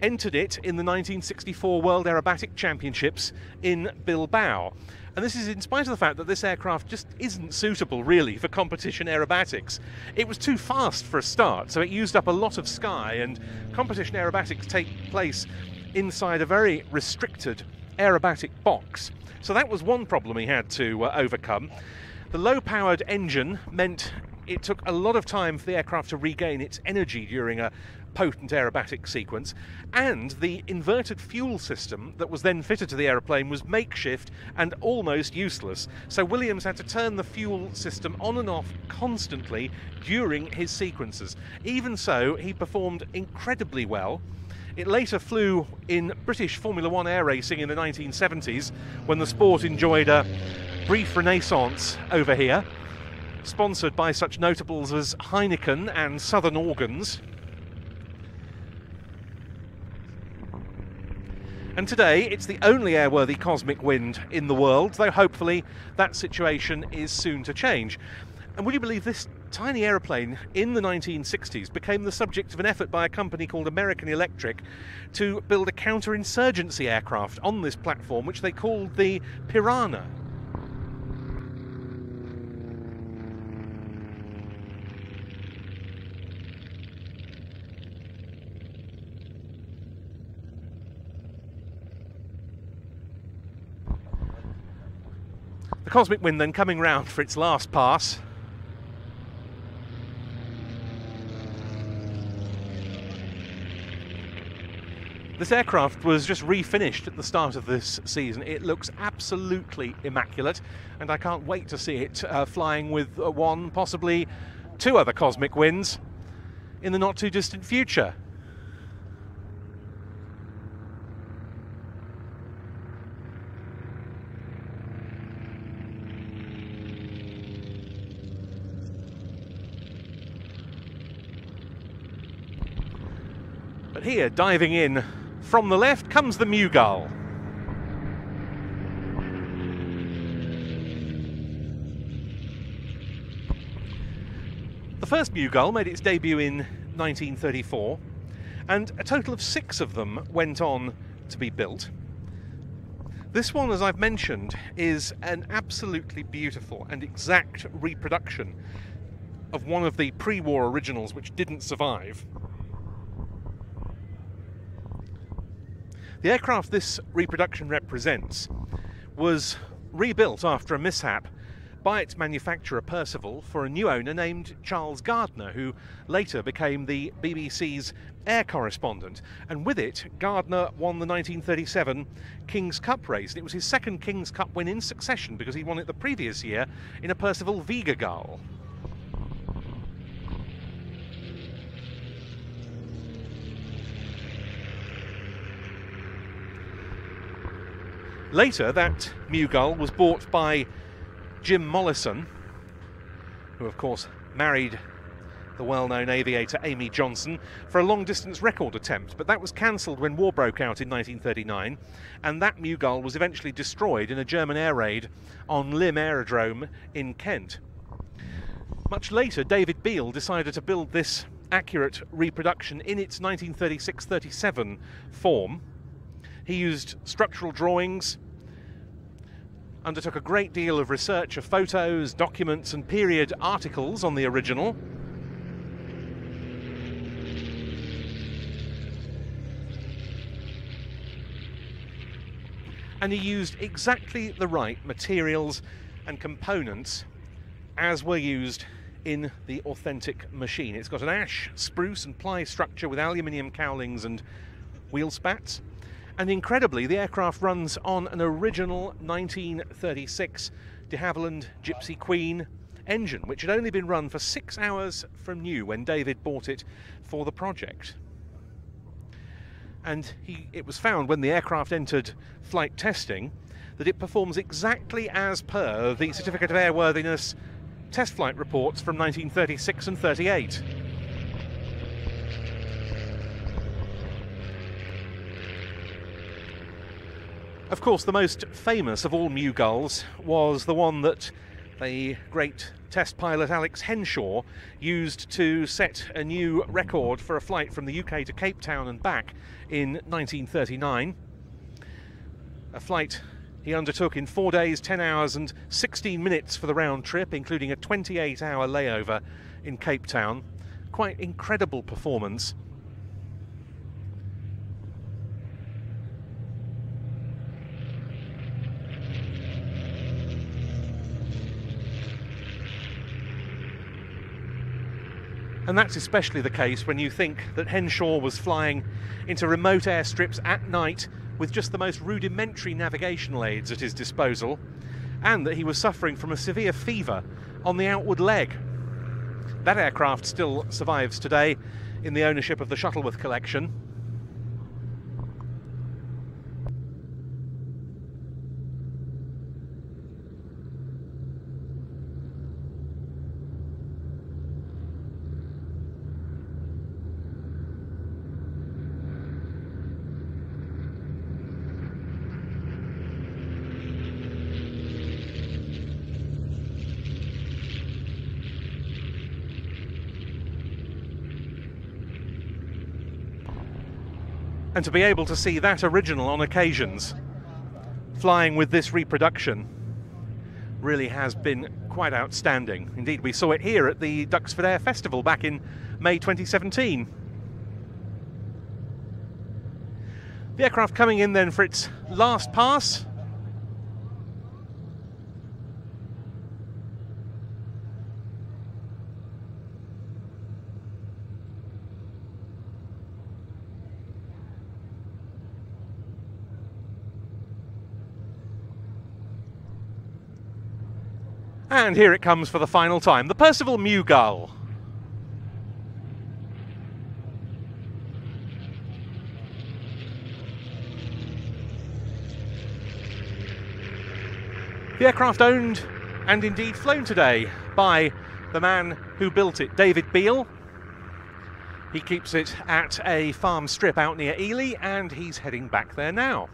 entered it in the nineteen sixty-four World Aerobatic Championships in Bilbao. And this is in spite of the fact that this aircraft just isn't suitable, really, for competition aerobatics. It was too fast for a start, so it used up a lot of sky, and competition aerobatics take place inside a very restricted aerobatic box. So that was one problem he had to uh, overcome. The low-powered engine meant it took a lot of time for the aircraft to regain its energy during a potent aerobatic sequence, and the inverted fuel system that was then fitted to the aeroplane was makeshift and almost useless, so Williams had to turn the fuel system on and off constantly during his sequences. Even so, he performed incredibly well. It later flew in British Formula One air racing in the nineteen seventies, when the sport enjoyed a brief renaissance over here, sponsored by such notables as Heineken and Southern Organs. And today, it's the only airworthy Cosmic Wind in the world, though hopefully that situation is soon to change. And would you believe this tiny aeroplane in the nineteen sixties became the subject of an effort by a company called American Electric to build a counterinsurgency aircraft on this platform, which they called the Piranha. The Cosmic Wind then coming round for its last pass. This aircraft was just refinished at the start of this season. It looks absolutely immaculate, and I can't wait to see it uh, flying with uh, one, possibly two other Cosmic Winds in the not too distant future. Here, diving in from the left, comes the Mew Gull. The first Mew Gull made its debut in nineteen thirty-four, and a total of six of them went on to be built. This one, as I've mentioned, is an absolutely beautiful and exact reproduction of one of the pre-war originals which didn't survive. The aircraft this reproduction represents was rebuilt after a mishap by its manufacturer Percival for a new owner named Charles Gardner, who later became the B B C's air correspondent, and with it Gardner won the nineteen thirty-seven King's Cup race, and it was his second King's Cup win in succession because he won it the previous year in a Percival Vega Gull. Later, that Mew Gull was bought by Jim Mollison, who of course married the well-known aviator Amy Johnson, for a long-distance record attempt, but that was cancelled when war broke out in nineteen thirty-nine, and that Mew Gull was eventually destroyed in a German air raid on Lim Aerodrome in Kent. Much later, David Beale decided to build this accurate reproduction in its nineteen thirty-six thirty-seven form. He used structural drawings, undertook a great deal of research of photos, documents and period articles on the original. And he used exactly the right materials and components as were used in the authentic machine. It's got an ash, spruce and ply structure with aluminium cowlings and wheel spats. And incredibly, the aircraft runs on an original nineteen thirty-six de Havilland Gypsy Queen engine, which had only been run for six hours from new when David bought it for the project. And he, it was found when the aircraft entered flight testing that it performs exactly as per the Certificate of Airworthiness test flight reports from nineteen thirty-six and thirty-eight. Of course, the most famous of all Mew Gulls was the one that the great test pilot Alex Henshaw used to set a new record for a flight from the U K to Cape Town and back in nineteen thirty-nine. A flight he undertook in four days, ten hours and sixteen minutes for the round trip, including a twenty-eight hour layover in Cape Town. Quite incredible performance. And that's especially the case when you think that Henshaw was flying into remote airstrips at night with just the most rudimentary navigational aids at his disposal, and that he was suffering from a severe fever on the outward leg. That aircraft still survives today in the ownership of the Shuttleworth Collection. And to be able to see that original on occasions, flying with this reproduction, really has been quite outstanding. Indeed, we saw it here at the Duxford Air Festival back in May twenty seventeen. The aircraft coming in then for its last pass. And here it comes for the final time, the Percival Mew Gull. The aircraft owned and indeed flown today by the man who built it, David Beale. He keeps it at a farm strip out near Ely, and he's heading back there now.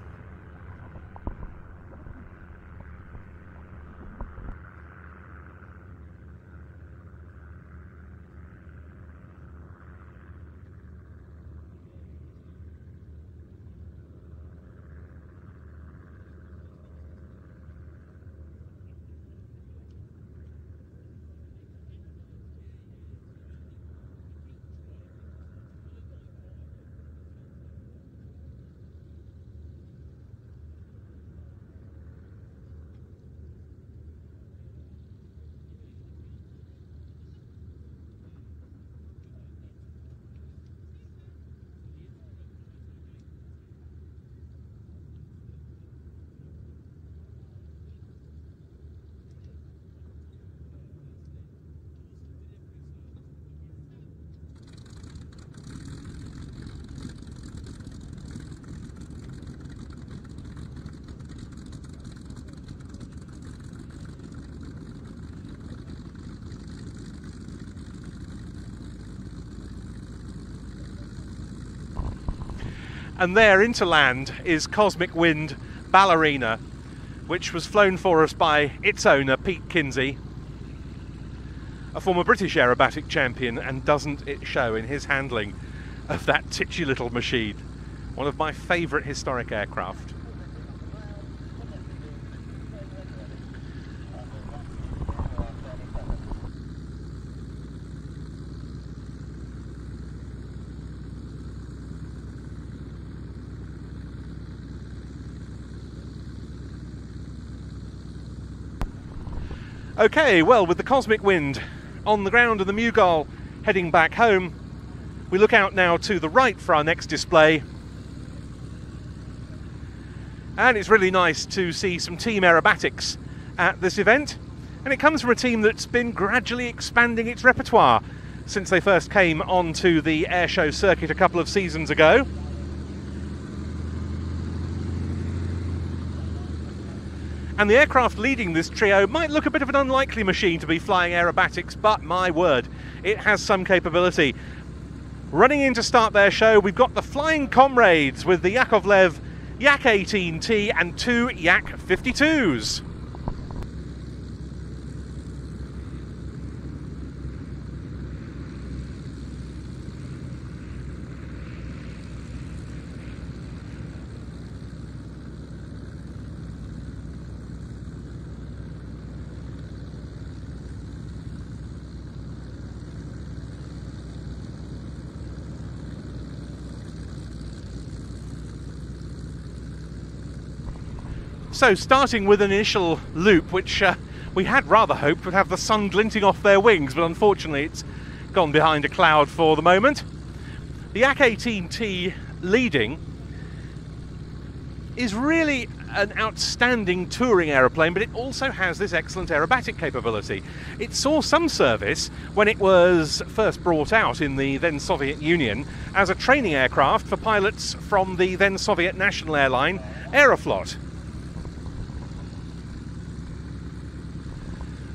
and there into land is Cosmic Wind Ballerina, which was flown for us by its owner, Pete Kinsey, a former British aerobatic champion, and doesn't it show in his handling of that titchy little machine, one of my favourite historic aircraft. Okay, well, with the Cosmic Wind on the ground and the Mew Gull heading back home, we look out now to the right for our next display. And it's really nice to see some team aerobatics at this event. And it comes from a team that's been gradually expanding its repertoire since they first came onto the airshow circuit a couple of seasons ago. And the aircraft leading this trio might look a bit of an unlikely machine to be flying aerobatics, but my word, it has some capability. Running in to start their show, we've got the Flying Comrades with the Yakovlev Yak eighteen T and two Yak fifty-twos. So, starting with an initial loop, which uh, we had rather hoped would have the sun glinting off their wings, but unfortunately it's gone behind a cloud for the moment. The Yak eighteen T leading is really an outstanding touring aeroplane, but it also has this excellent aerobatic capability. It saw some service when it was first brought out in the then Soviet Union as a training aircraft for pilots from the then Soviet national airline Aeroflot.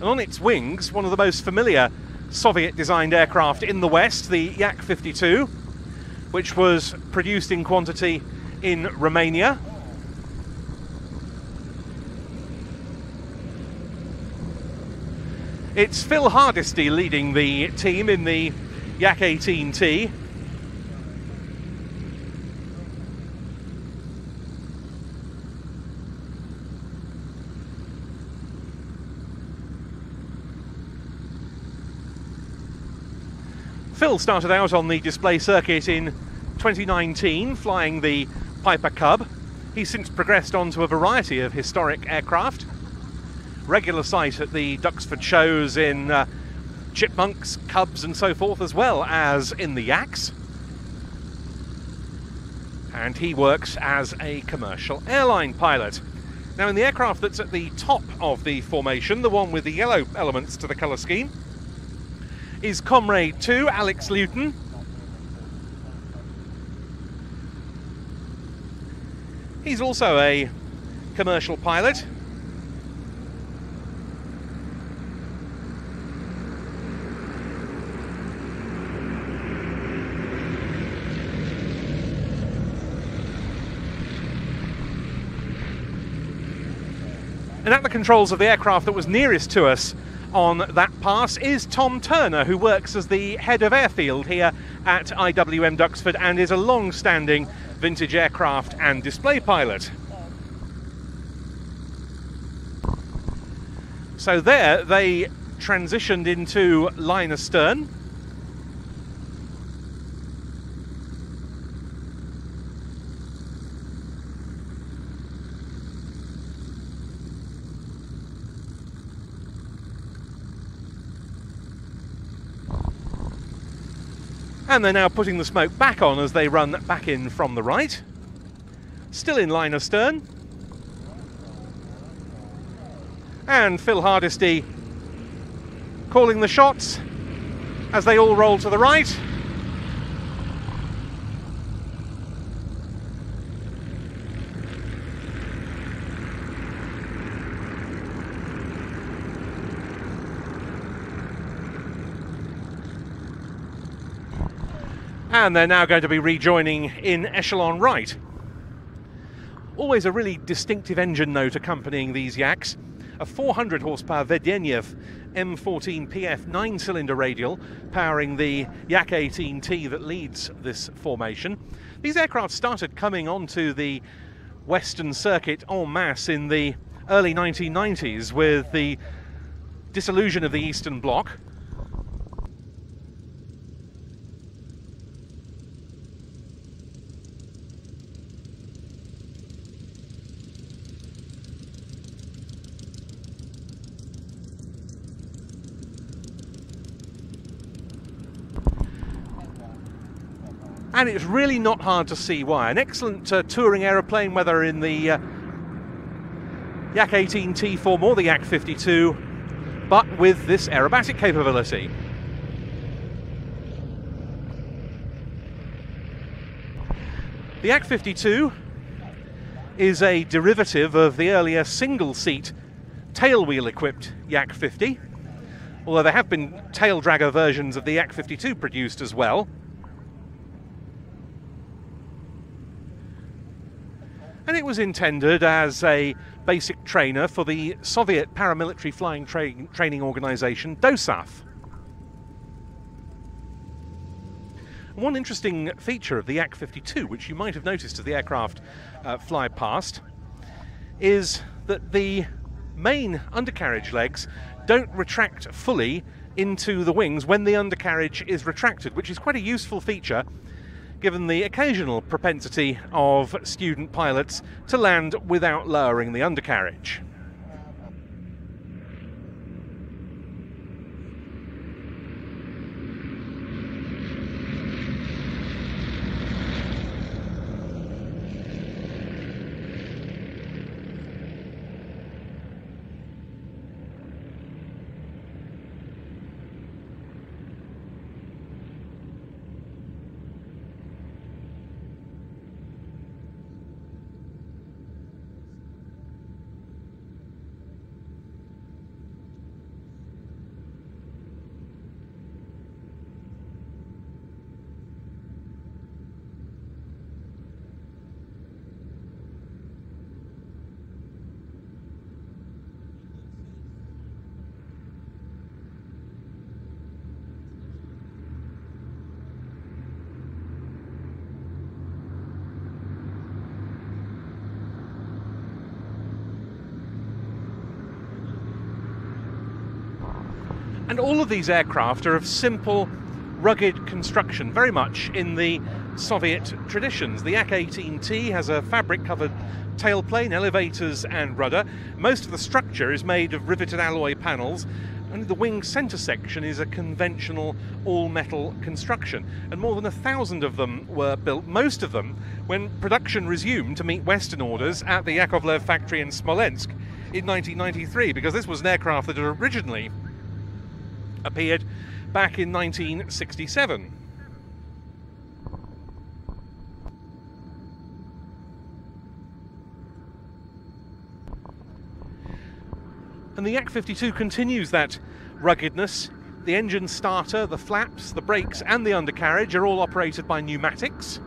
And on its wings, one of the most familiar Soviet-designed aircraft in the West, the Yak fifty-two, which was produced in quantity in Romania. It's Phil Hardisty leading the team in the Yak eighteen T. Phil started out on the display circuit in twenty nineteen, flying the Piper Cub. He's since progressed onto a variety of historic aircraft. Regular sight at the Duxford shows in uh, chipmunks, cubs and so forth, as well as in the Yaks. And he works as a commercial airline pilot. Now, in the aircraft that's at the top of the formation, the one with the yellow elements to the colour scheme, is Comrade two, Alex Lewton. He's also a commercial pilot. And at the controls of the aircraft that was nearest to us on that pass is Tom Turner, who works as the head of airfield here at I W M Duxford and is a long-standing vintage aircraft and display pilot. So there they transitioned into line astern. And they're now putting the smoke back on as they run back in from the right. Still in line astern. And Phil Hardisty calling the shots as they all roll to the right. and they're now going to be rejoining in echelon right. Always a really distinctive engine note accompanying these Yaks. A four hundred horsepower Vedyeniev M fourteen P F nine-cylinder radial powering the Yak eighteen T that leads this formation. These aircraft started coming onto the Western circuit en masse in the early nineteen nineties with the dissolution of the Eastern Bloc. And it's really not hard to see why. An excellent uh, touring aeroplane, whether in the uh, Yak eighteen T form or the Yak fifty-two, but with this aerobatic capability. The Yak fifty-two is a derivative of the earlier single-seat tailwheel-equipped Yak fifty, although there have been tail-dragger versions of the Yak fifty-two produced as well. And it was intended as a basic trainer for the Soviet paramilitary flying tra training organization, DOSAF. One interesting feature of the Yak fifty-two, which you might have noticed as the aircraft uh, fly past, is that the main undercarriage legs don't retract fully into the wings when the undercarriage is retracted, which is quite a useful feature given the occasional propensity of student pilots to land without lowering the undercarriage. And all of these aircraft are of simple, rugged construction, very much in the Soviet traditions. The Yak eighteen T has a fabric-covered tailplane, elevators and rudder. Most of the structure is made of riveted alloy panels, and the wing centre section is a conventional all-metal construction. And more than a thousand of them were built, most of them when production resumed to meet Western orders at the Yakovlev factory in Smolensk in nineteen ninety-three, because this was an aircraft that had originally appeared back in nineteen sixty-seven. And the Yak fifty-two continues that ruggedness. The engine starter, the flaps, the brakes and the undercarriage are all operated by pneumatics.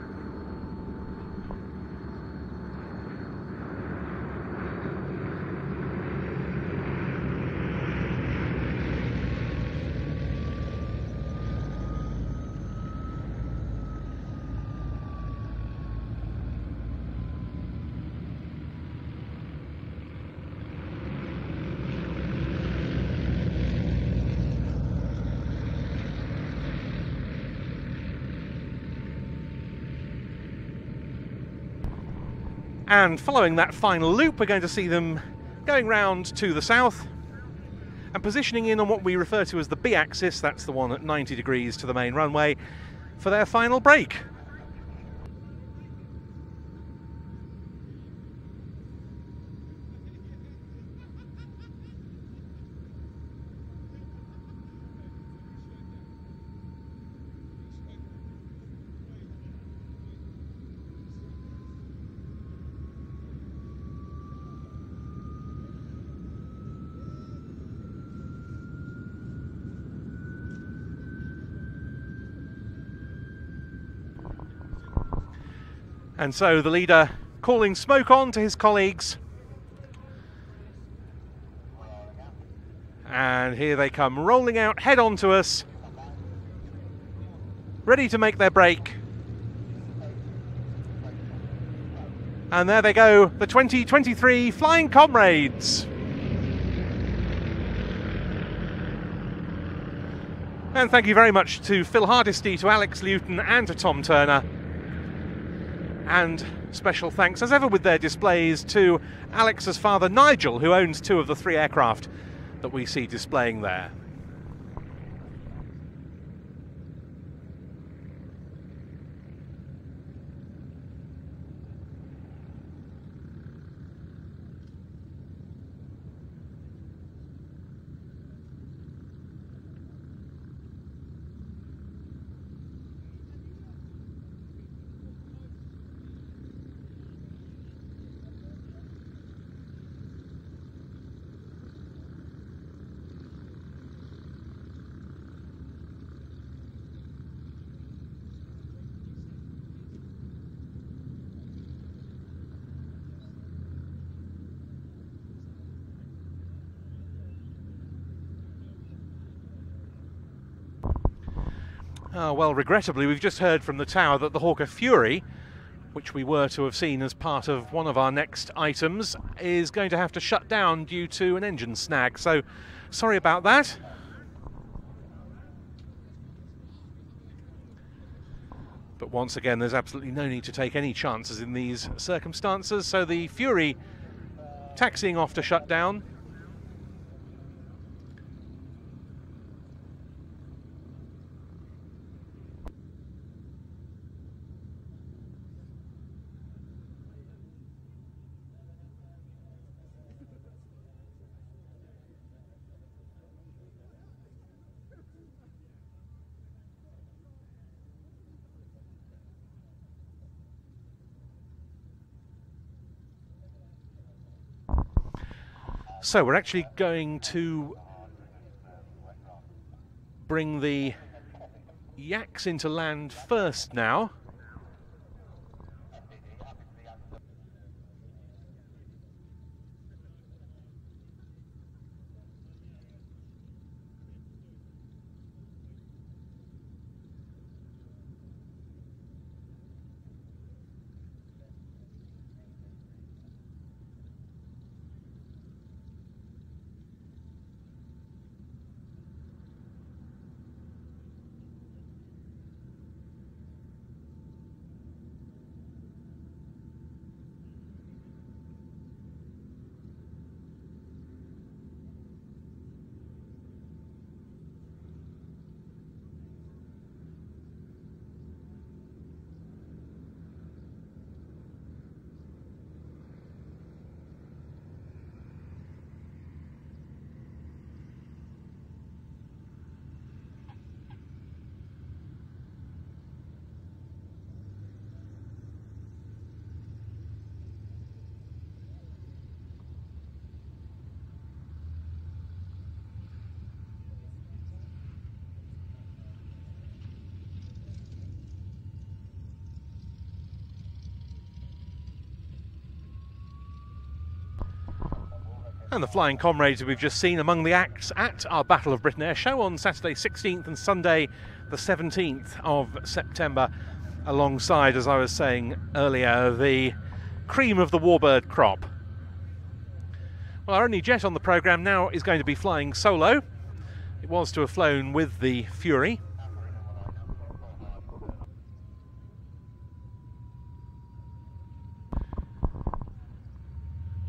And following that final loop, we're going to see them going round to the south and positioning in on what we refer to as the B-axis, that's the one at ninety degrees to the main runway, for their final break. And so the leader calling smoke on to his colleagues. And here they come rolling out head on to us, ready to make their break. And there they go, the twenty twenty-three Flying Comrades. And thank you very much to Phil Hardisty, to Alex Lewton and to Tom Turner. And special thanks, as ever with their displays, to Alex's father Nigel, who owns two of the three aircraft that we see displaying there. Uh, well, regrettably, we've just heard from the tower that the Hawker Fury, which we were to have seen as part of one of our next items, is going to have to shut down due to an engine snag. So, sorry about that. But once again, there's absolutely no need to take any chances in these circumstances. So the Fury taxiing off to shut down. So we're actually going to bring the Yaks into land first now. And the Flying Comrades we've just seen among the acts at our Battle of Britain Air Show on Saturday sixteenth and Sunday the seventeenth of September, alongside, as I was saying earlier, the cream of the warbird crop. Well, our only jet on the programme now is going to be flying solo. It was to have flown with the Fury.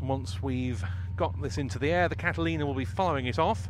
And once we've got this into the air, the Catalina will be following it off.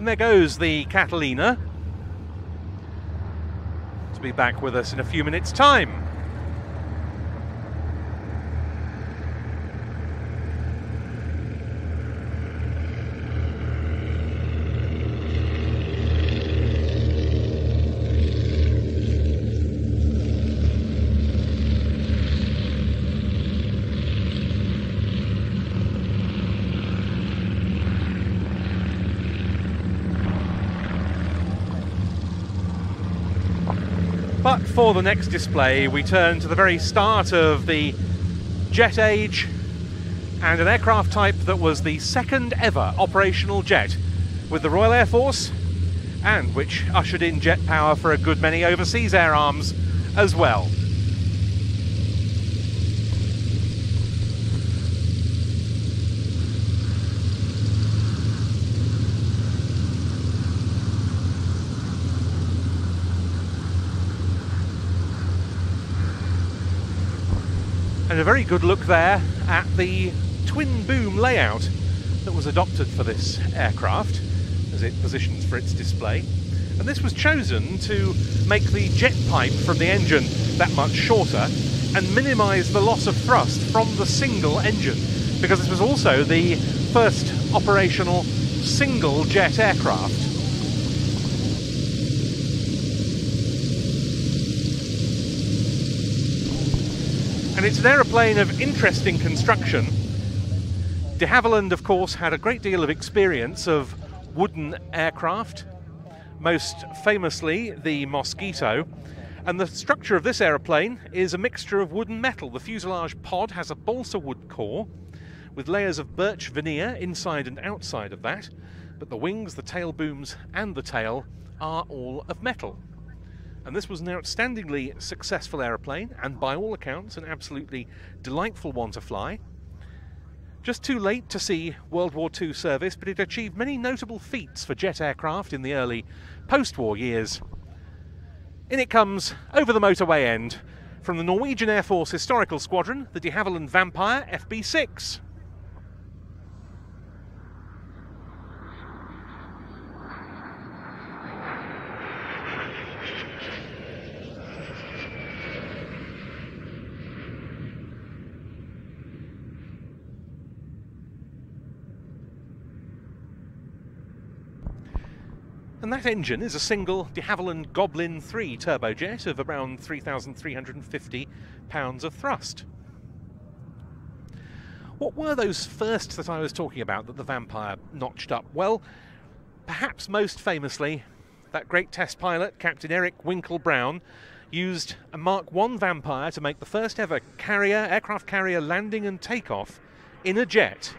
And there goes the Catalina, to be back with us in a few minutes' time. But for the next display, we turn to the very start of the jet age and an aircraft type that was the second ever operational jet with the Royal Air Force, and which ushered in jet power for a good many overseas air arms as well. And a very good look there at the twin boom layout that was adopted for this aircraft as it positions for its display. And this was chosen to make the jet pipe from the engine that much shorter and minimise the loss of thrust from the single engine, because this was also the first operational single jet aircraft. And it's an aeroplane of interesting construction. De Havilland, of course, had a great deal of experience of wooden aircraft, most famously the Mosquito. And the structure of this aeroplane is a mixture of wood and metal. The fuselage pod has a balsa wood core with layers of birch veneer inside and outside of that, but the wings, the tail booms and the tail are all of metal. And this was an outstandingly successful aeroplane, and by all accounts an absolutely delightful one to fly. Just too late to see World War Two service, but it achieved many notable feats for jet aircraft in the early post-war years. In it comes over the motorway end from the Norwegian Air Force Historical Squadron, the de Havilland Vampire F B six. And that engine is a single de Havilland Goblin three turbojet of around three thousand three hundred fifty pounds of thrust. What were those firsts that I was talking about that the Vampire notched up? Well, perhaps most famously, that great test pilot, Captain Eric Winkle Brown, used a Mark one Vampire to make the first ever carrier, aircraft carrier landing and takeoff in a jet.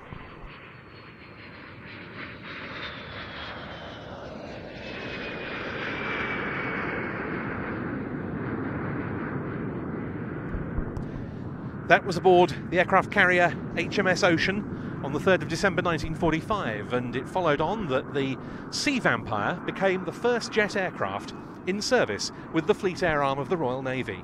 That was aboard the aircraft carrier H M S Ocean on the third of December nineteen forty-five, and it followed on that the Sea Vampire became the first jet aircraft in service with the Fleet Air Arm of the Royal Navy.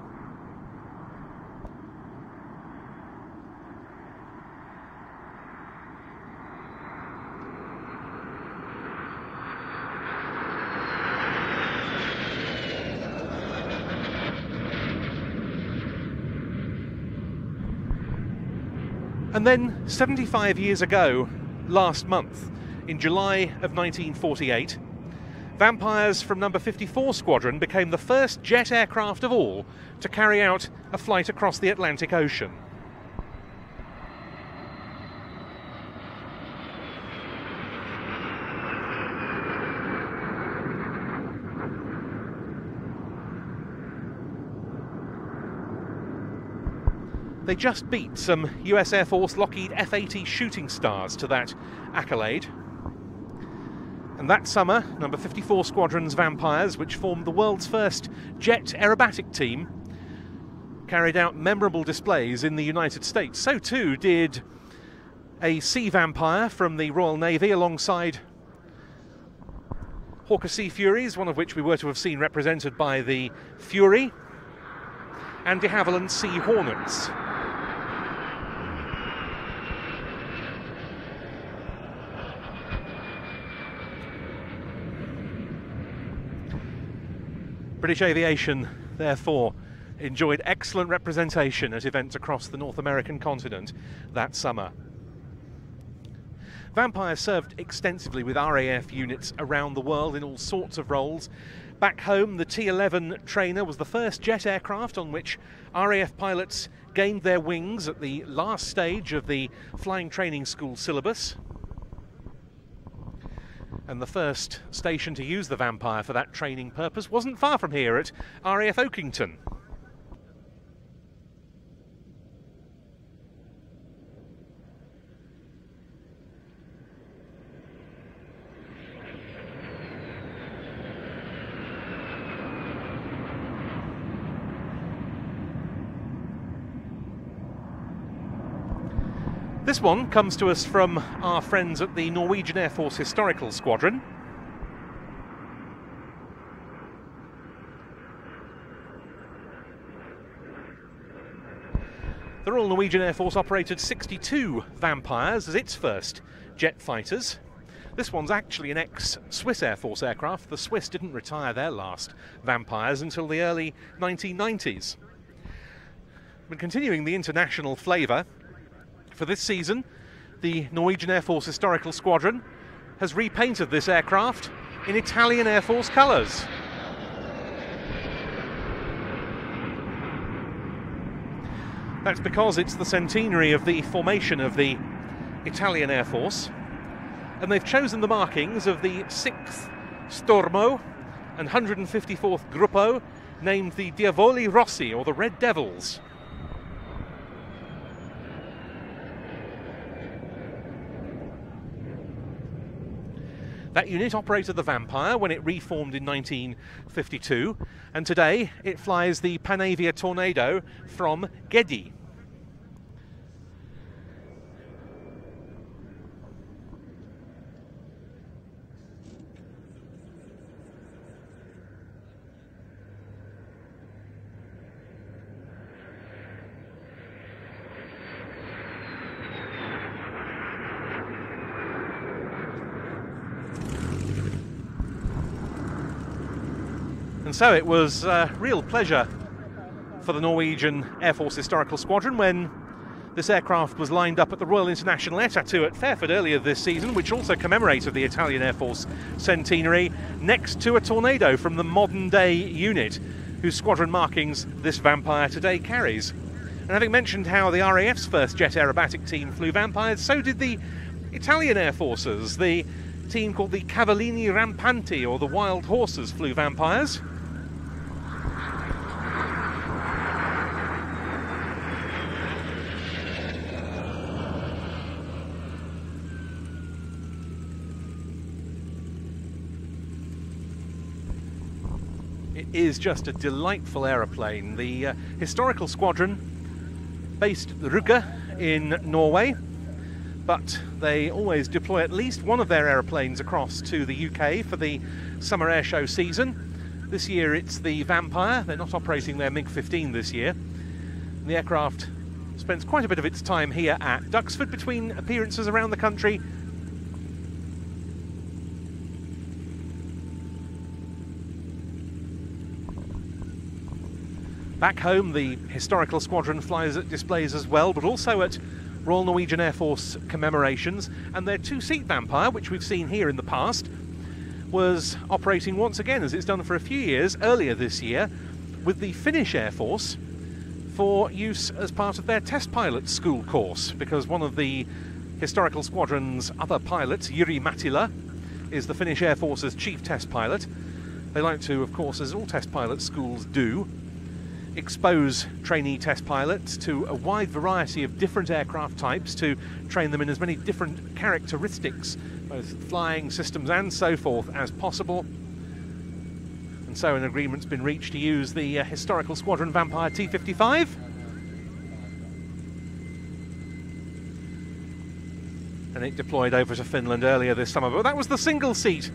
And then, seventy-five years ago, last month, in July of nineteen forty-eight, Vampires from number fifty-four Squadron became the first jet aircraft of all to carry out a flight across the Atlantic Ocean. They just beat some U S Air Force Lockheed F eighty Shooting Stars to that accolade. And that summer, number fifty-four Squadron's Vampires, which formed the world's first jet aerobatic team, carried out memorable displays in the United States. So too did a Sea Vampire from the Royal Navy alongside Hawker Furies, one of which we were to have seen represented by the Fury, and de Havilland Sea Hornets. British aviation, therefore, enjoyed excellent representation at events across the North American continent that summer. Vampire served extensively with R A F units around the world in all sorts of roles. Back home, the T eleven trainer was the first jet aircraft on which R A F pilots gained their wings at the last stage of the flying training school syllabus. And the first station to use the Vampire for that training purpose wasn't far from here at R A F Oakington. This one comes to us from our friends at the Norwegian Air Force Historical Squadron. The Royal Norwegian Air Force operated sixty-two Vampires as its first jet fighters. This one's actually an ex-Swiss Air Force aircraft. The Swiss didn't retire their last Vampires until the early nineteen nineties. But continuing the international flavour, for this season, the Norwegian Air Force Historical Squadron has repainted this aircraft in Italian Air Force colours. That's because it's the centenary of the formation of the Italian Air Force, and they've chosen the markings of the sixth Stormo and one hundred fifty-fourth Gruppo, named the Diavoli Rossi, or the Red Devils. That unit operated the Vampire when it reformed in nineteen fifty-two, and today it flies the Panavia Tornado from Gedi. And so it was a real pleasure for the Norwegian Air Force Historical Squadron when this aircraft was lined up at the Royal International Air Tattoo at Fairford earlier this season, which also commemorated the Italian Air Force centenary, next to a Tornado from the modern-day unit whose squadron markings this Vampire today carries. And having mentioned how the R A F's first jet aerobatic team flew Vampires, so did the Italian Air Forces. The team called the Cavallini Rampanti, or the Wild Horses, flew Vampires. Is just a delightful aeroplane. The uh, Historical Squadron, based at Rygge in Norway, but they always deploy at least one of their aeroplanes across to the U K for the summer air show season. This year it's the Vampire. They're not operating their MiG fifteen this year. The aircraft spends quite a bit of its time here at Duxford between appearances around the country. Back home, the Historical Squadron flies at displays as well, but also at Royal Norwegian Air Force commemorations, and their two-seat Vampire, which we've seen here in the past, was operating once again, as it's done for a few years earlier this year, with the Finnish Air Force for use as part of their test pilot school course, because one of the Historical Squadron's other pilots, Jyri Mattila, is the Finnish Air Force's chief test pilot. They like to, of course, as all test pilot schools do, expose trainee test pilots to a wide variety of different aircraft types to train them in as many different characteristics, both flying systems and so forth, as possible. And so an agreement's been reached to use the uh, Historical Squadron Vampire T fifty-five. And it deployed over to Finland earlier this summer, but that was the single-seat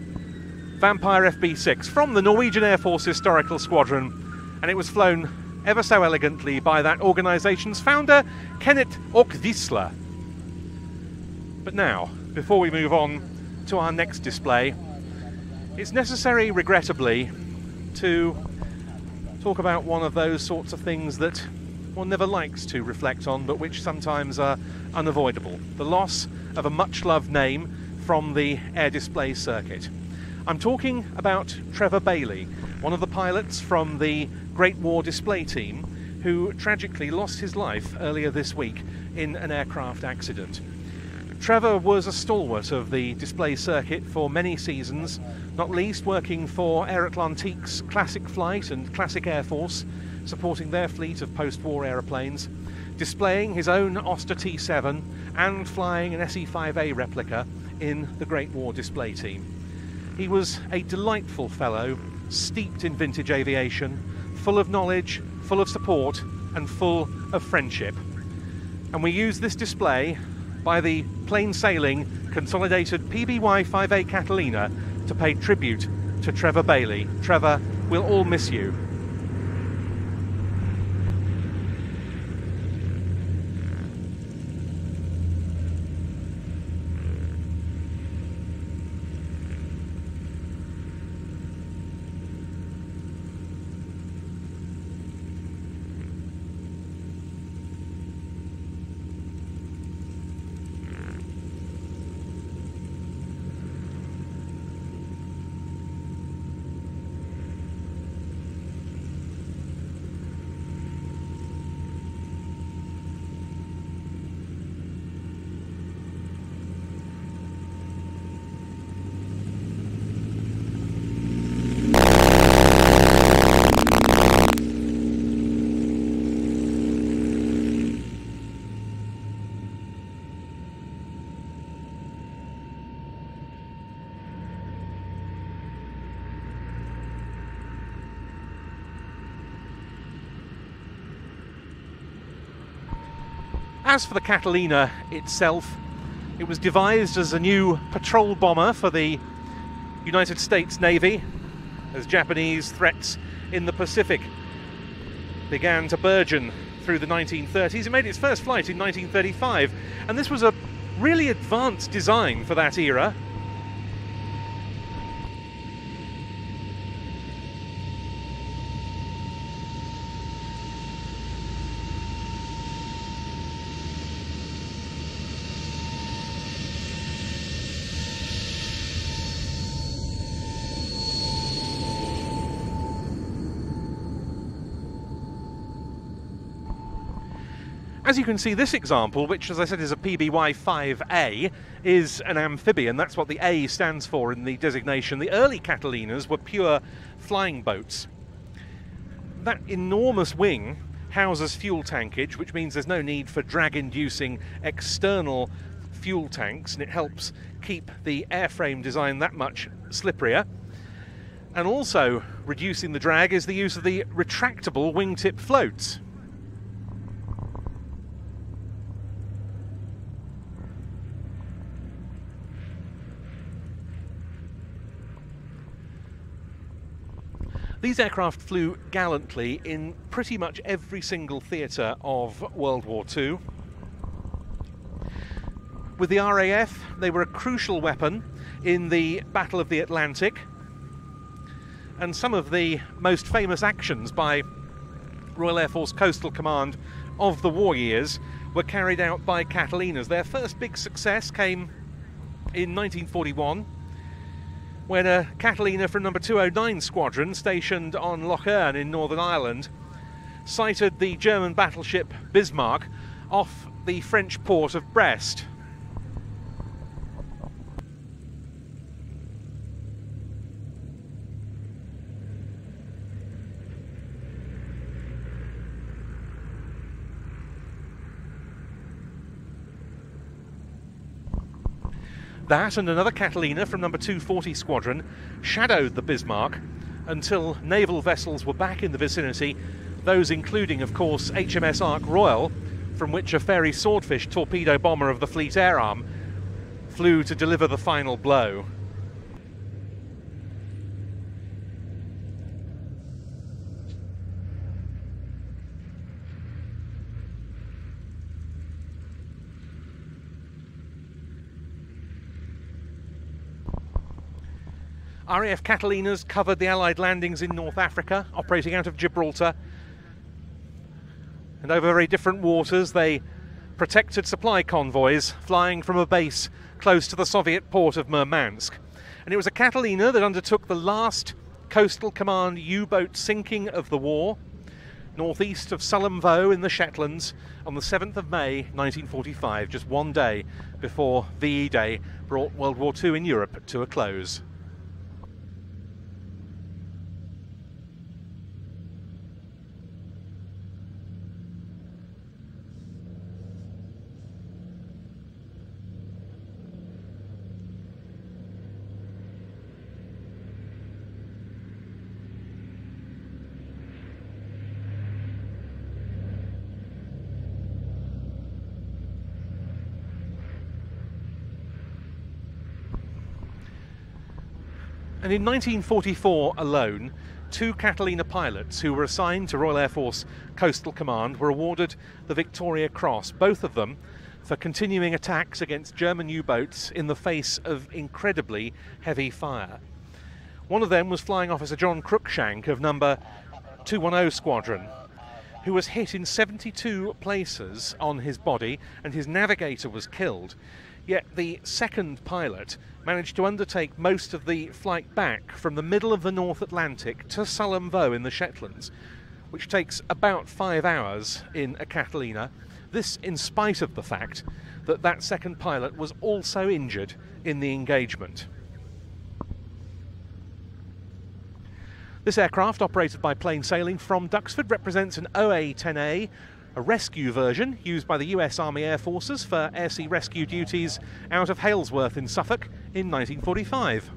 Vampire F B six from the Norwegian Air Force Historical Squadron, and it was flown ever so elegantly by that organisation's founder, Kenneth Åkvisla. But now, before we move on to our next display, it's necessary, regrettably, to talk about one of those sorts of things that one never likes to reflect on, but which sometimes are unavoidable. The loss of a much-loved name from the air display circuit. I'm talking about Trevor Bailey, one of the pilots from the Great War display team, who tragically lost his life earlier this week in an aircraft accident. Trevor was a stalwart of the display circuit for many seasons, not least working for Air Atlantique's Classic Flight and Classic Air Force, supporting their fleet of post-war aeroplanes, displaying his own Oster T seven and flying an S E five A replica in the Great War display team. He was a delightful fellow, steeped in vintage aviation, full of knowledge, full of support and full of friendship. And we use this display by the Plane Sailing Consolidated P B Y five A Catalina to pay tribute to Trevor Bailey. Trevor, we'll all miss you. As for the Catalina itself, it was devised as a new patrol bomber for the United States Navy as Japanese threats in the Pacific began to burgeon through the nineteen thirties. It made its first flight in nineteen thirty-five, and this was a really advanced design for that era. As you can see, this example, which as I said is a P B Y five A, is an amphibian. That's what the A stands for in the designation. The early Catalinas were pure flying boats. That enormous wing houses fuel tankage, which means there's no need for drag-inducing external fuel tanks, and it helps keep the airframe design that much slipperier. And also reducing the drag is the use of the retractable wingtip floats. These aircraft flew gallantly in pretty much every single theatre of World War Two. With the R A F, they were a crucial weapon in the Battle of the Atlantic, and some of the most famous actions by Royal Air Force Coastal Command of the war years were carried out by Catalinas. Their first big success came in nineteen forty-one. When a Catalina from number two oh nine Squadron, stationed on Lough Erne in Northern Ireland, sighted the German battleship Bismarck off the French port of Brest. That and another Catalina from number two forty Squadron shadowed the Bismarck until naval vessels were back in the vicinity, those including, of course, H M S Ark Royal, from which a Fairy Swordfish torpedo bomber of the Fleet Air Arm flew to deliver the final blow. R A F Catalinas covered the Allied landings in North Africa, operating out of Gibraltar. And over very different waters, they protected supply convoys flying from a base close to the Soviet port of Murmansk. And it was a Catalina that undertook the last Coastal Command U-boat sinking of the war, northeast of Sullom Voe in the Shetlands, on the seventh of May nineteen forty-five, just one day before V E Day brought World War Two in Europe to a close. And in nineteen forty-four alone, two Catalina pilots who were assigned to Royal Air Force Coastal Command were awarded the Victoria Cross, both of them for continuing attacks against German U-boats in the face of incredibly heavy fire. One of them was Flying Officer John Cruikshank of number two ten Squadron, who was hit in seventy-two places on his body, and his navigator was killed. Yet the second pilot managed to undertake most of the flight back from the middle of the North Atlantic to Sullom Voe in the Shetlands, which takes about five hours in a Catalina. This in spite of the fact that that second pilot was also injured in the engagement. This aircraft, operated by Plane Sailing from Duxford, represents an O A ten A, a rescue version used by the U S Army Air Forces for air-sea rescue duties out of Halesworth in Suffolk in nineteen forty-five.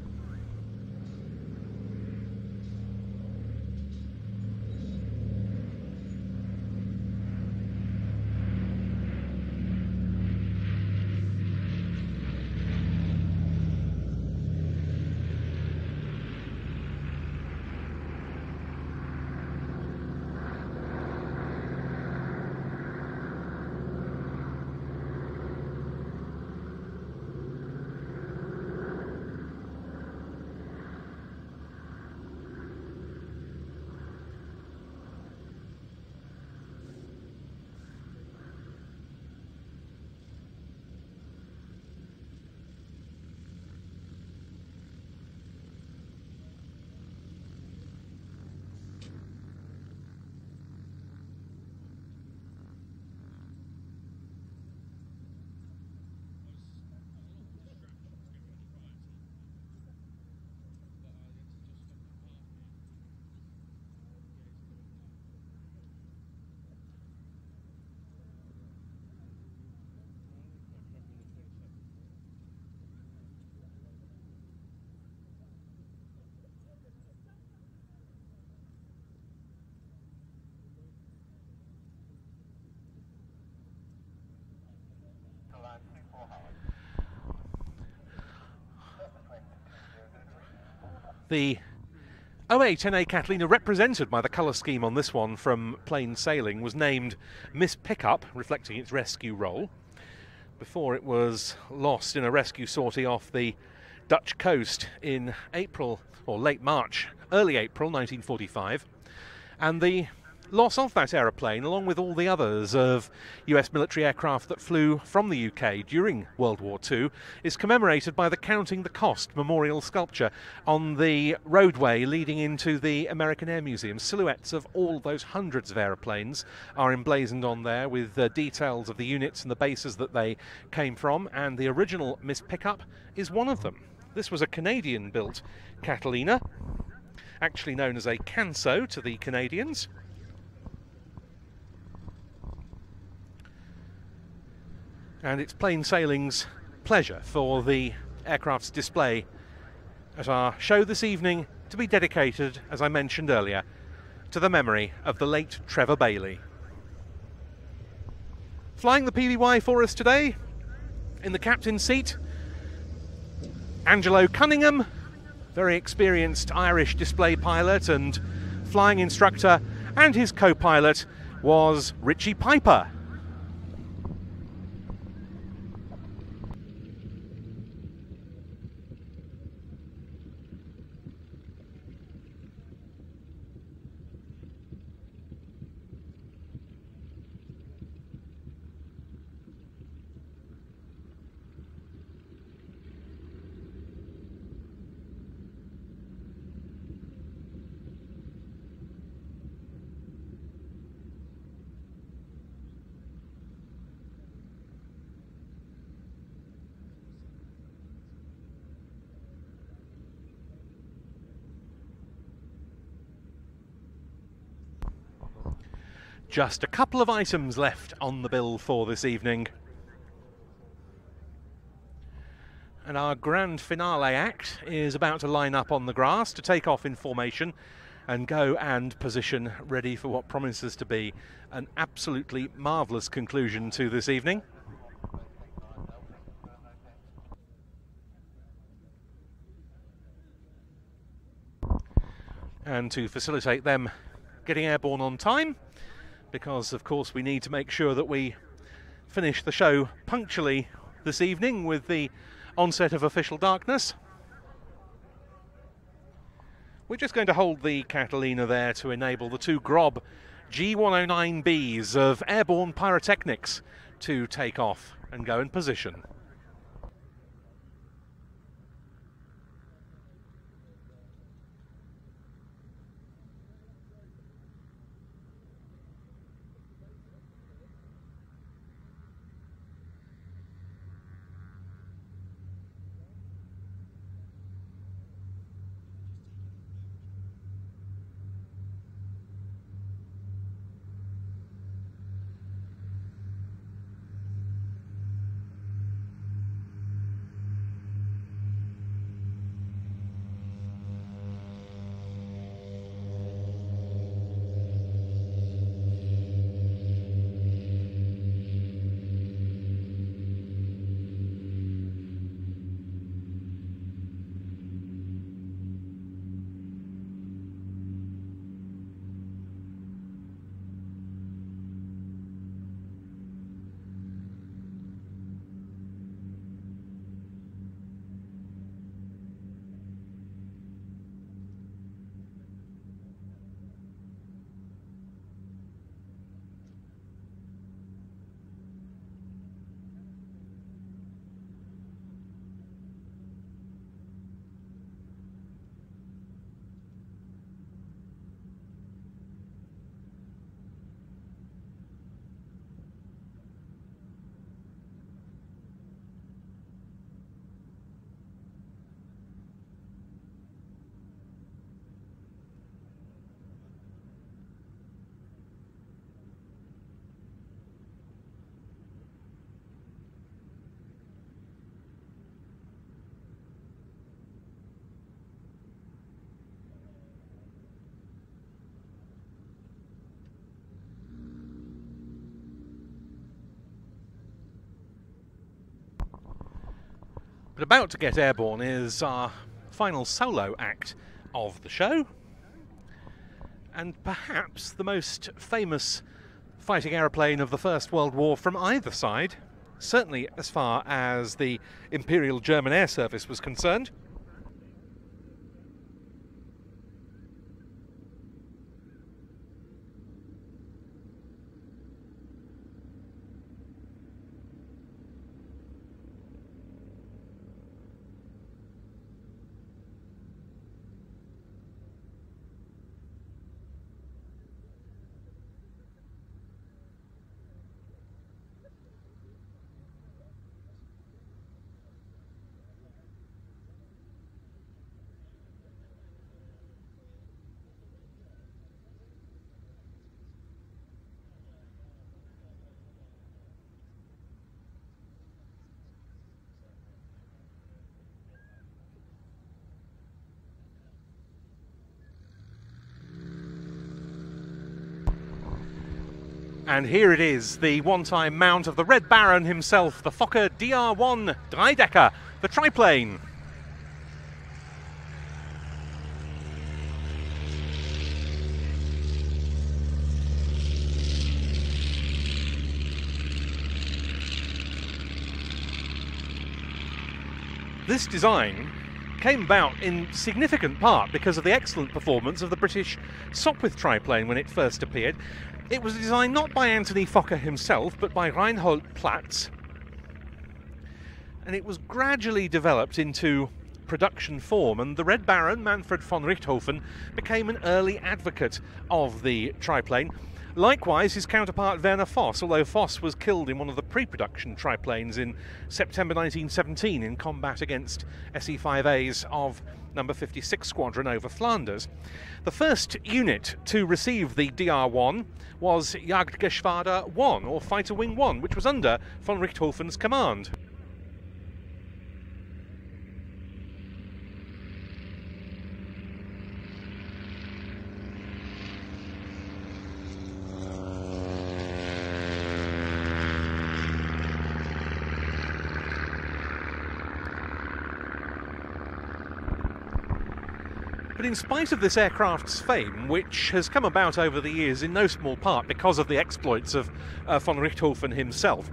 The O A ten A Catalina, represented by the colour scheme on this one from Plane Sailing, was named Miss Pickup, reflecting its rescue role, before it was lost in a rescue sortie off the Dutch coast in April, or late March, early April nineteen forty-five. And the loss of that aeroplane, along with all the others of U S military aircraft that flew from the U K during World War Two, is commemorated by the Counting the Cost memorial sculpture on the roadway leading into the American Air Museum. Silhouettes of all those hundreds of aeroplanes are emblazoned on there, with uh, details of the units and the bases that they came from, and the original Miss Pickup is one of them. This was a Canadian-built Catalina, actually known as a Canso to the Canadians. And it's Plane Sailing's pleasure for the aircraft's display at our show this evening to be dedicated, as I mentioned earlier, to the memory of the late Trevor Bailey. Flying the P B Y for us today, in the captain's seat, Angelo Cunningham, very experienced Irish display pilot and flying instructor, and his co-pilot was Richie Piper. Just a couple of items left on the bill for this evening. And our grand finale act is about to line up on the grass to take off in formation and go and position ready for what promises to be an absolutely marvellous conclusion to this evening. And to facilitate them getting airborne on time, because of course we need to make sure that we finish the show punctually this evening with the onset of official darkness. We're just going to hold the Catalina there to enable the two Grob G one oh nine Bs of Airborne Pyrotechnics to take off and go in position. But about to get airborne is our final solo act of the show, and perhaps the most famous fighting aeroplane of the First World War from either side, certainly as far as the Imperial German Air Service was concerned. And here it is, the one-time mount of the Red Baron himself, the Fokker D R one Dreidecker, the triplane. This design came about in significant part because of the excellent performance of the British Sopwith triplane when it first appeared. It was designed not by Anthony Fokker himself, but by Reinhold Platz, and it was gradually developed into production form, and the Red Baron, Manfred von Richthofen, became an early advocate of the triplane, Likewise, his counterpart Werner Voss, although Voss was killed in one of the pre-production triplanes in September nineteen seventeen in combat against S E five A's of number fifty-six Squadron over Flanders. The first unit to receive the D R one was Jagdgeschwader one, or Fighter Wing one, which was under von Richthofen's command. But in spite of this aircraft's fame, which has come about over the years in no small part because of the exploits of uh, von Richthofen himself,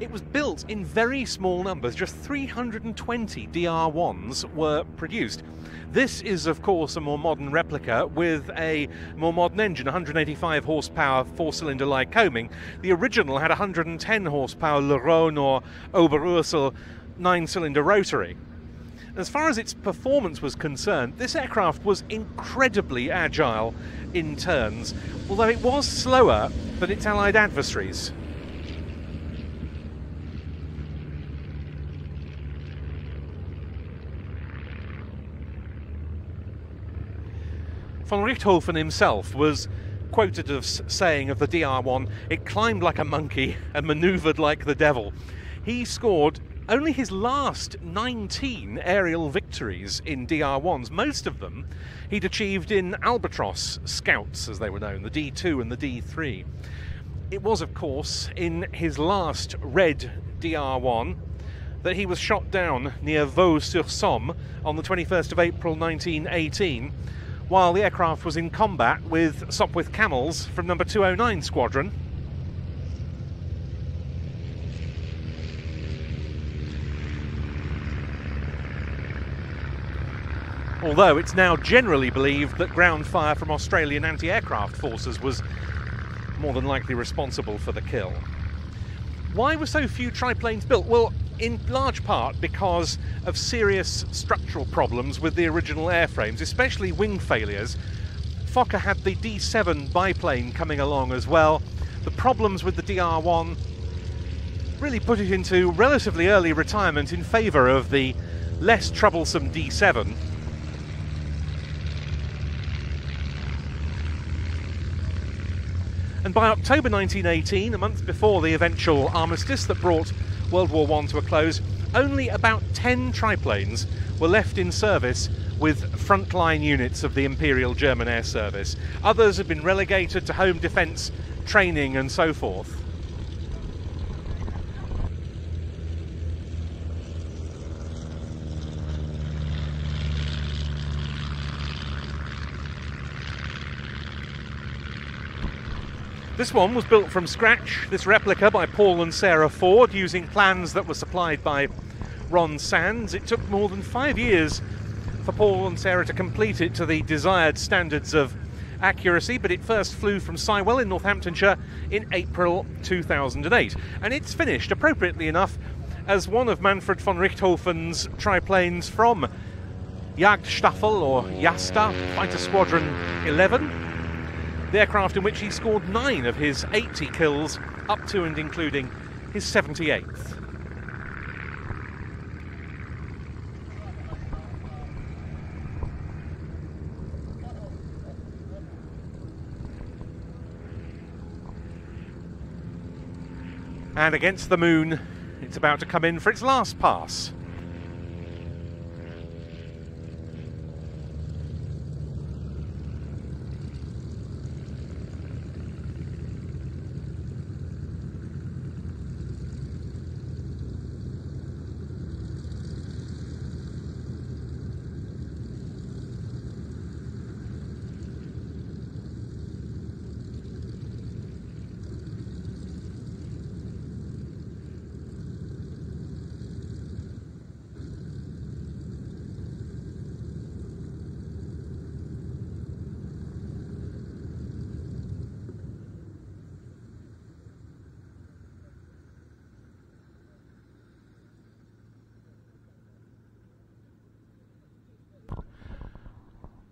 it was built in very small numbers. Just three hundred twenty D R ones were produced. This is, of course, a more modern replica with a more modern engine, one hundred eighty-five horsepower four-cylinder Lycoming. The original had one hundred ten horsepower Le Rhône or Oberursel nine-cylinder rotary. As far as its performance was concerned, this aircraft was incredibly agile in turns, although it was slower than its Allied adversaries. Von Richthofen himself was quoted as saying of the D R one, "It climbed like a monkey and manoeuvred like the devil." He scored only his last nineteen aerial victories in D R ones. Most of them he'd achieved in Albatross Scouts, as they were known, the D two and the D three. It was, of course, in his last red D R one that he was shot down near Vaux-sur-Somme on the twenty-first of April nineteen eighteen, while the aircraft was in combat with Sopwith Camels from number two oh nine Squadron. Although it's now generally believed that ground fire from Australian anti-aircraft forces was more than likely responsible for the kill. Why were so few triplanes built? Well, in large part because of serious structural problems with the original airframes, especially wing failures. Fokker had the D seven biplane coming along as well. The problems with the D R one really put it into relatively early retirement in favour of the less troublesome D seven. And by October nineteen eighteen, a month before the eventual armistice that brought World War One to a close, only about ten triplanes were left in service with frontline units of the Imperial German Air Service. Others had been relegated to home defence training and so forth. This one was built from scratch, this replica, by Paul and Sarah Ford, using plans that were supplied by Ron Sands. It took more than five years for Paul and Sarah to complete it to the desired standards of accuracy, but it first flew from Sywell in Northamptonshire in April two thousand eight. And it's finished, appropriately enough, as one of Manfred von Richthofen's triplanes from Jagdstaffel, or JASTA, Fighter Squadron eleven. The aircraft in which he scored nine of his eighty kills, up to and including his seventy-eighth. And against the moon, it's about to come in for its last pass.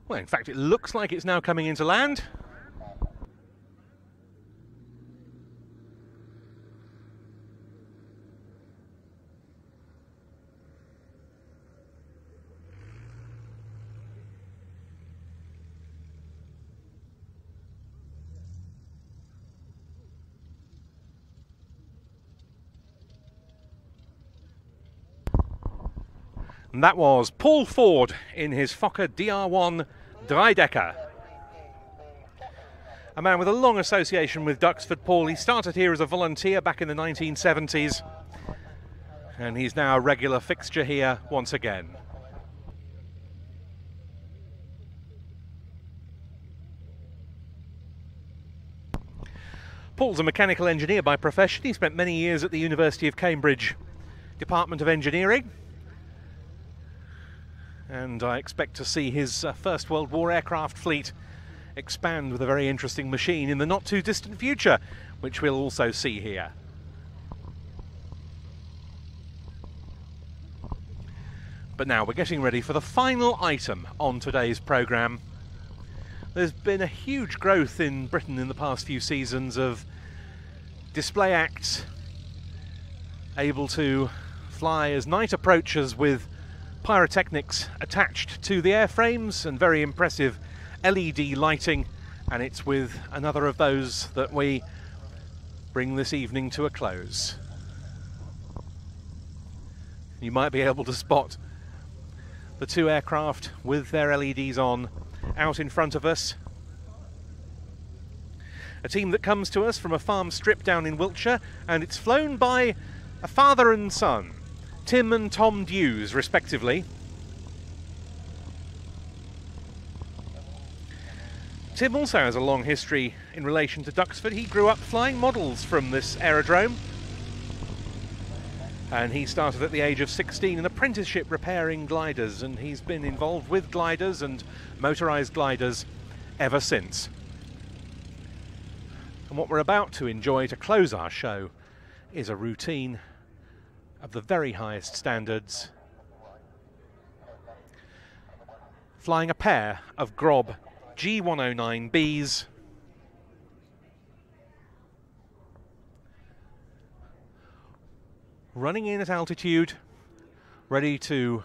Well, in fact, it looks like it's now coming into land. And that was Paul Ford in his Fokker D R one Dreidecker. A man with a long association with Duxford, Paul. He started here as a volunteer back in the nineteen seventies. And he's now a regular fixture here once again. Paul's a mechanical engineer by profession. He spent many years at the University of Cambridge Department of Engineering. And I expect to see his uh, First World War aircraft fleet expand with a very interesting machine in the not too distant future, which we'll also see here. But now we're getting ready for the final item on today's programme. There's been a huge growth in Britain in the past few seasons of display acts able to fly as night approaches with pyrotechnics attached to the airframes and very impressive L E D lighting, and it's with another of those that we bring this evening to a close. You might be able to spot the two aircraft with their L E Ds on out in front of us. A team that comes to us from a farm strip down in Wiltshire, and it's flown by a father and son, Tim and Tom Dews, respectively. Tim also has a long history in relation to Duxford. He grew up flying models from this aerodrome. And he started at the age of sixteen an apprenticeship repairing gliders, and he's been involved with gliders and motorised gliders ever since. And what we're about to enjoy to close our show is a routine of the very highest standards, flying a pair of Grob G one oh nine Bs, running in at altitude, ready to,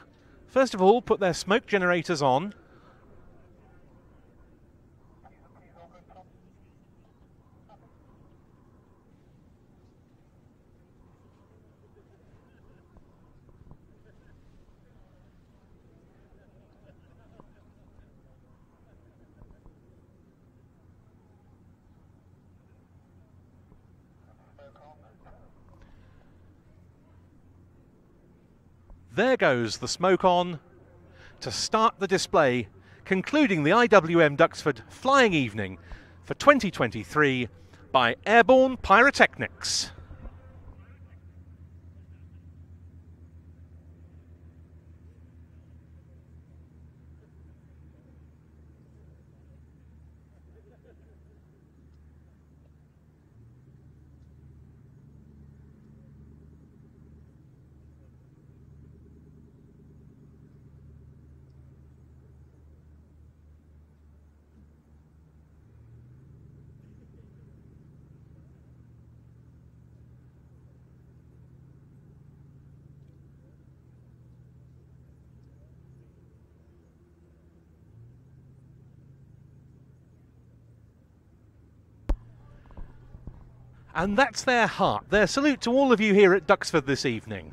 first of all, put their smoke generators on, there goes the smoke on to start the display, concluding the I W M Duxford flying evening for twenty twenty-three by Airborne Pyrotechnics. And that's their heart, their salute to all of you here at Duxford this evening.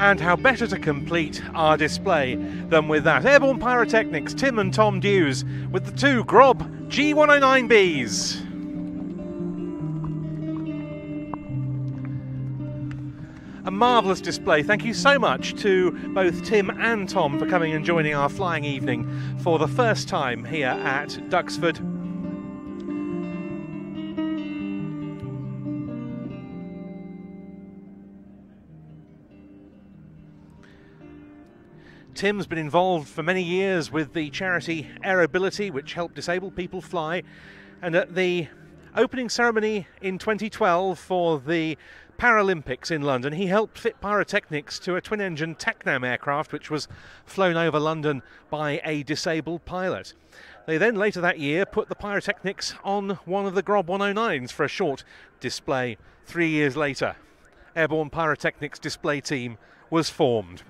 and how better to complete our display than with that. Airborne Pyrotechnics, Tim and Tom Dews with the two Grob G one oh nine Bs. A marvellous display. Thank you so much to both Tim and Tom for coming and joining our flying evening for the first time here at Duxford. Tim's been involved for many years with the charity Airability, which helped disabled people fly, and at the opening ceremony in twenty twelve for the Paralympics in London, he helped fit pyrotechnics to a twin-engine Tacnam aircraft which was flown over London by a disabled pilot. They then later that year put the pyrotechnics on one of the Grob one oh nines for a short display. Three years later, Airborne Pyrotechnics display team was formed.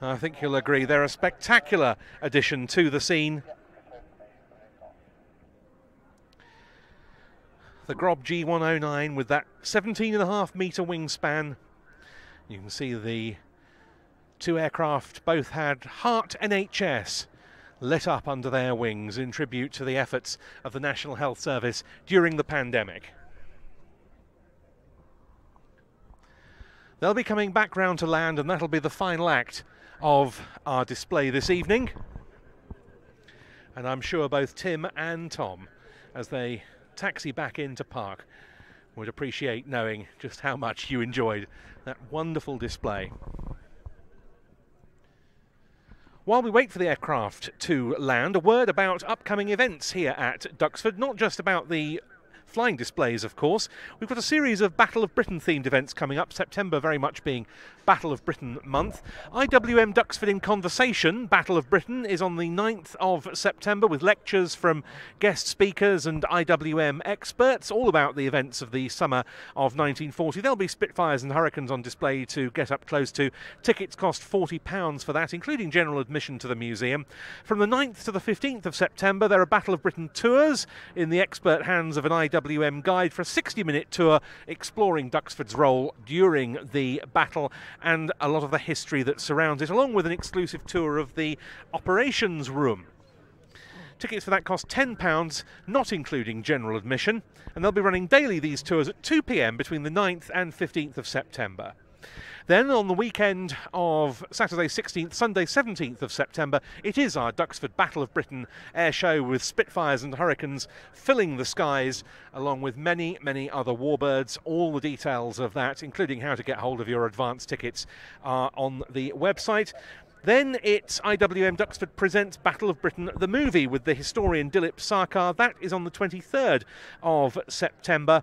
I think you'll agree they're a spectacular addition to the scene. The Grob G one oh nine with that seventeen and a half metre wingspan. You can see the two aircraft both had Heart N H S lit up under their wings in tribute to the efforts of the National Health Service during the pandemic. They'll be coming back round to land, and that'll be the final act of our display this evening. And I'm sure both Tim and Tom, as they taxi back into park, would appreciate knowing just how much you enjoyed that wonderful display. While we wait for the aircraft to land, a word about upcoming events here at Duxford, not just about the flying displays, of course. We've got a series of Battle of Britain themed events coming up, September very much being Battle of Britain month. I W M Duxford in Conversation, Battle of Britain, is on the ninth of September, with lectures from guest speakers and I W M experts all about the events of the summer of nineteen forty. There'll be Spitfires and Hurricanes on display to get up close to. Tickets cost forty pounds for that, including general admission to the museum. From the ninth to the fifteenth of September, there are Battle of Britain tours in the expert hands of an I W M guide for a sixty minute tour exploring Duxford's role during the battle and a lot of the history that surrounds it, along with an exclusive tour of the operations room. Tickets for that cost ten pounds, not including general admission, and they'll be running daily, these tours, at two p m between the ninth and fifteenth of September. Then on the weekend of Saturday sixteenth, Sunday seventeenth of September, it is our Duxford Battle of Britain air show, with Spitfires and Hurricanes filling the skies, along with many, many other warbirds. All the details of that, including how to get hold of your advance tickets, are on the website. Then it's I W M Duxford presents Battle of Britain, the movie, with the historian Dilip Sarkar. That is on the twenty-third of September.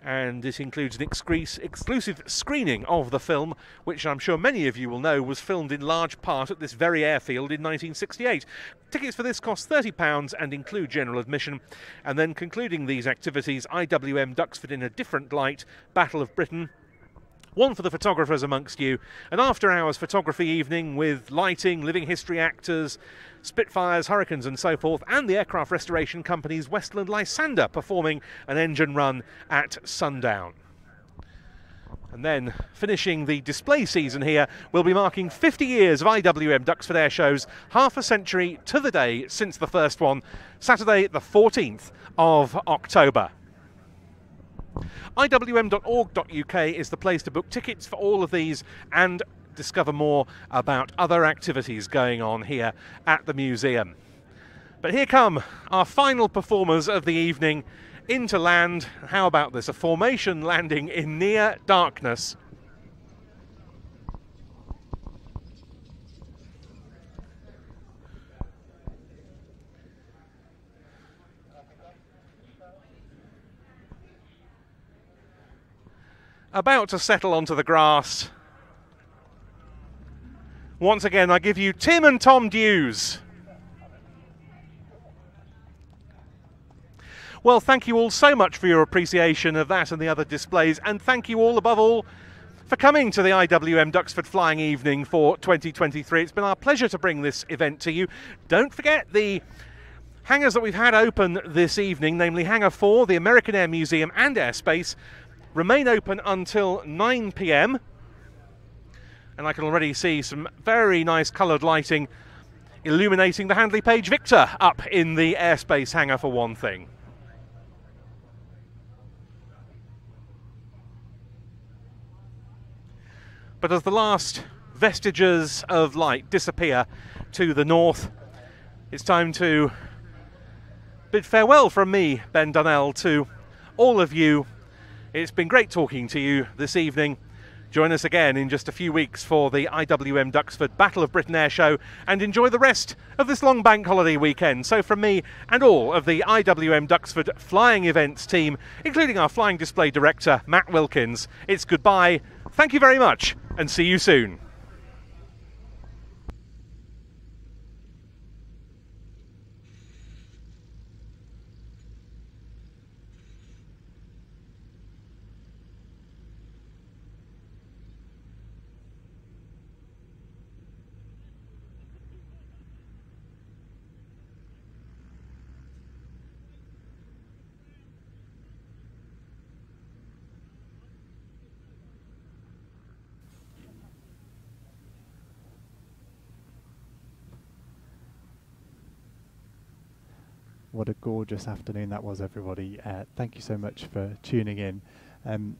And it includes an ex exclusive screening of the film, which I'm sure many of you will know was filmed in large part at this very airfield in nineteen sixty-eight. Tickets for this cost thirty pounds and include general admission. And then concluding these activities, I W M Duxford in a Different Light, Battle of Britain. One for the photographers amongst you, an after-hours photography evening with lighting, living history actors, Spitfires, Hurricanes and so forth, and the aircraft restoration company's Westland Lysander performing an engine run at sundown. And then, finishing the display season here, we'll be marking fifty years of I W M Duxford air shows, half a century to the day since the first one, Saturday the fourteenth of October. I W M dot org dot U K is the place to book tickets for all of these and discover more about other activities going on here at the museum. But here come our final performers of the evening into land. How about this? A formation landing in near darkness. About to settle onto the grass. Once again, I give you Tim and Tom Dews. Well, thank you all so much for your appreciation of that and the other displays, and thank you all, above all, for coming to the I W M Duxford Flying Evening for twenty twenty-three. It's been our pleasure to bring this event to you. Don't forget the hangars that we've had open this evening, namely Hangar four, the American Air Museum and Airspace, remain open until nine p m and I can already see some very nice coloured lighting illuminating the Handley Page Victor up in the airspace hangar for one thing. But as the last vestiges of light disappear to the north, it's time to bid farewell from me, Ben Dunnell, to all of you. It's been great talking to you this evening. Join us again in just a few weeks for the I W M Duxford Battle of Britain Air Show, and enjoy the rest of this long bank holiday weekend. So from me and all of the I W M Duxford Flying Events team, including our Flying Display Director, Matt Wilkins, it's goodbye. Thank you very much, and see you soon. What a gorgeous afternoon that was, everybody. Uh, thank you so much for tuning in. Um,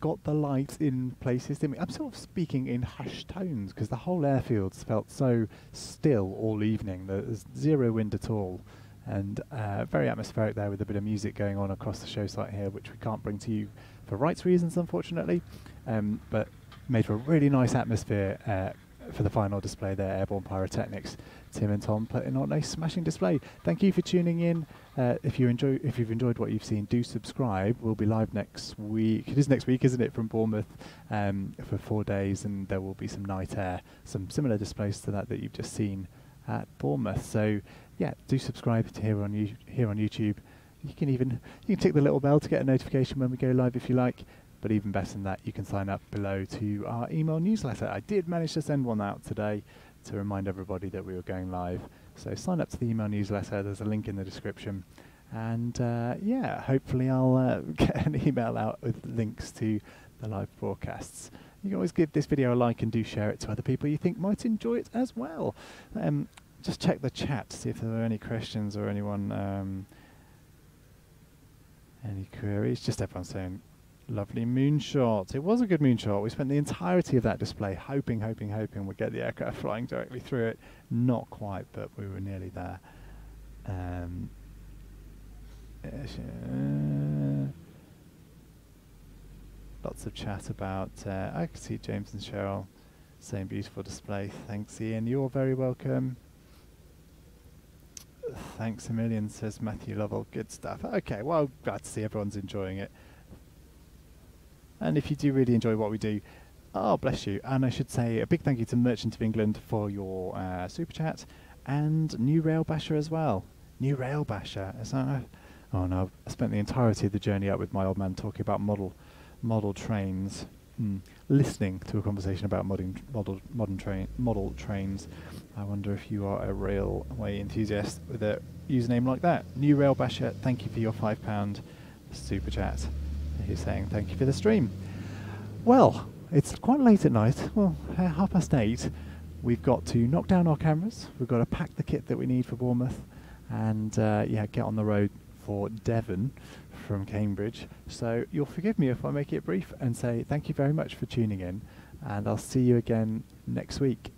got the light in places, didn't we? I'm sort of speaking in hushed tones because the whole airfield's felt so still all evening. There's zero wind at all, and uh, very atmospheric there with a bit of music going on across the show site here, which we can't bring to you for rights reasons, unfortunately, um, but made for a really nice atmosphere uh, for the final display there, Airborne Pyrotechnics. Tim and Tom putting on a smashing display. Thank you for tuning in. Uh, if you enjoy, if you've enjoyed what you've seen, do subscribe. We'll be live next week. It is next week, isn't it, from Bournemouth um, for four days, and there will be some night air, some similar displays to that that you've just seen at Bournemouth. So yeah, do subscribe to here on you here on YouTube. You can even you can tick the little bell to get a notification when we go live if you like. But even better than that, you can sign up below to our email newsletter. I did manage to send one out today to remind everybody that we were going live. So sign up to the email newsletter. There's a link in the description. And uh, yeah, hopefully I'll uh, get an email out with links to the live broadcasts. You can always give this video a like and do share it to other people you think might enjoy it as well. Um, just check the chat to see if there are any questions or anyone, um, any queries. Just everyone saying, lovely moonshot. It was a good moonshot. We spent the entirety of that display hoping, hoping, hoping we'd get the aircraft flying directly through it. Not quite, but we were nearly there. Um, lots of chat about... Uh, I can see James and Cheryl saying beautiful display. Thanks, Ian. You're very welcome. Thanks a million, says Matthew Lovell. Good stuff. Okay, well, glad to see everyone's enjoying it. And if you do really enjoy what we do, oh, bless you. And I should say a big thank you to Merchant of England for your uh, super chat, and New Rail Basher as well. New Rail Basher. Is that oh, no. I spent the entirety of the journey up with my old man talking about model model trains, mm. listening to a conversation about modern, model, modern train, model trains. I wonder if you are a railway enthusiast with a username like that. New Rail Basher, thank you for your five pound super chat. Who's saying thank you for the stream. Well, it's quite late at night. Well, uh, half past eight. We've got to knock down our cameras. We've got to pack the kit that we need for Bournemouth, and uh, yeah, get on the road for Devon from Cambridge. So you'll forgive me if I make it brief and say thank you very much for tuning in, and I'll see you again next week.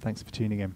Thanks for tuning in.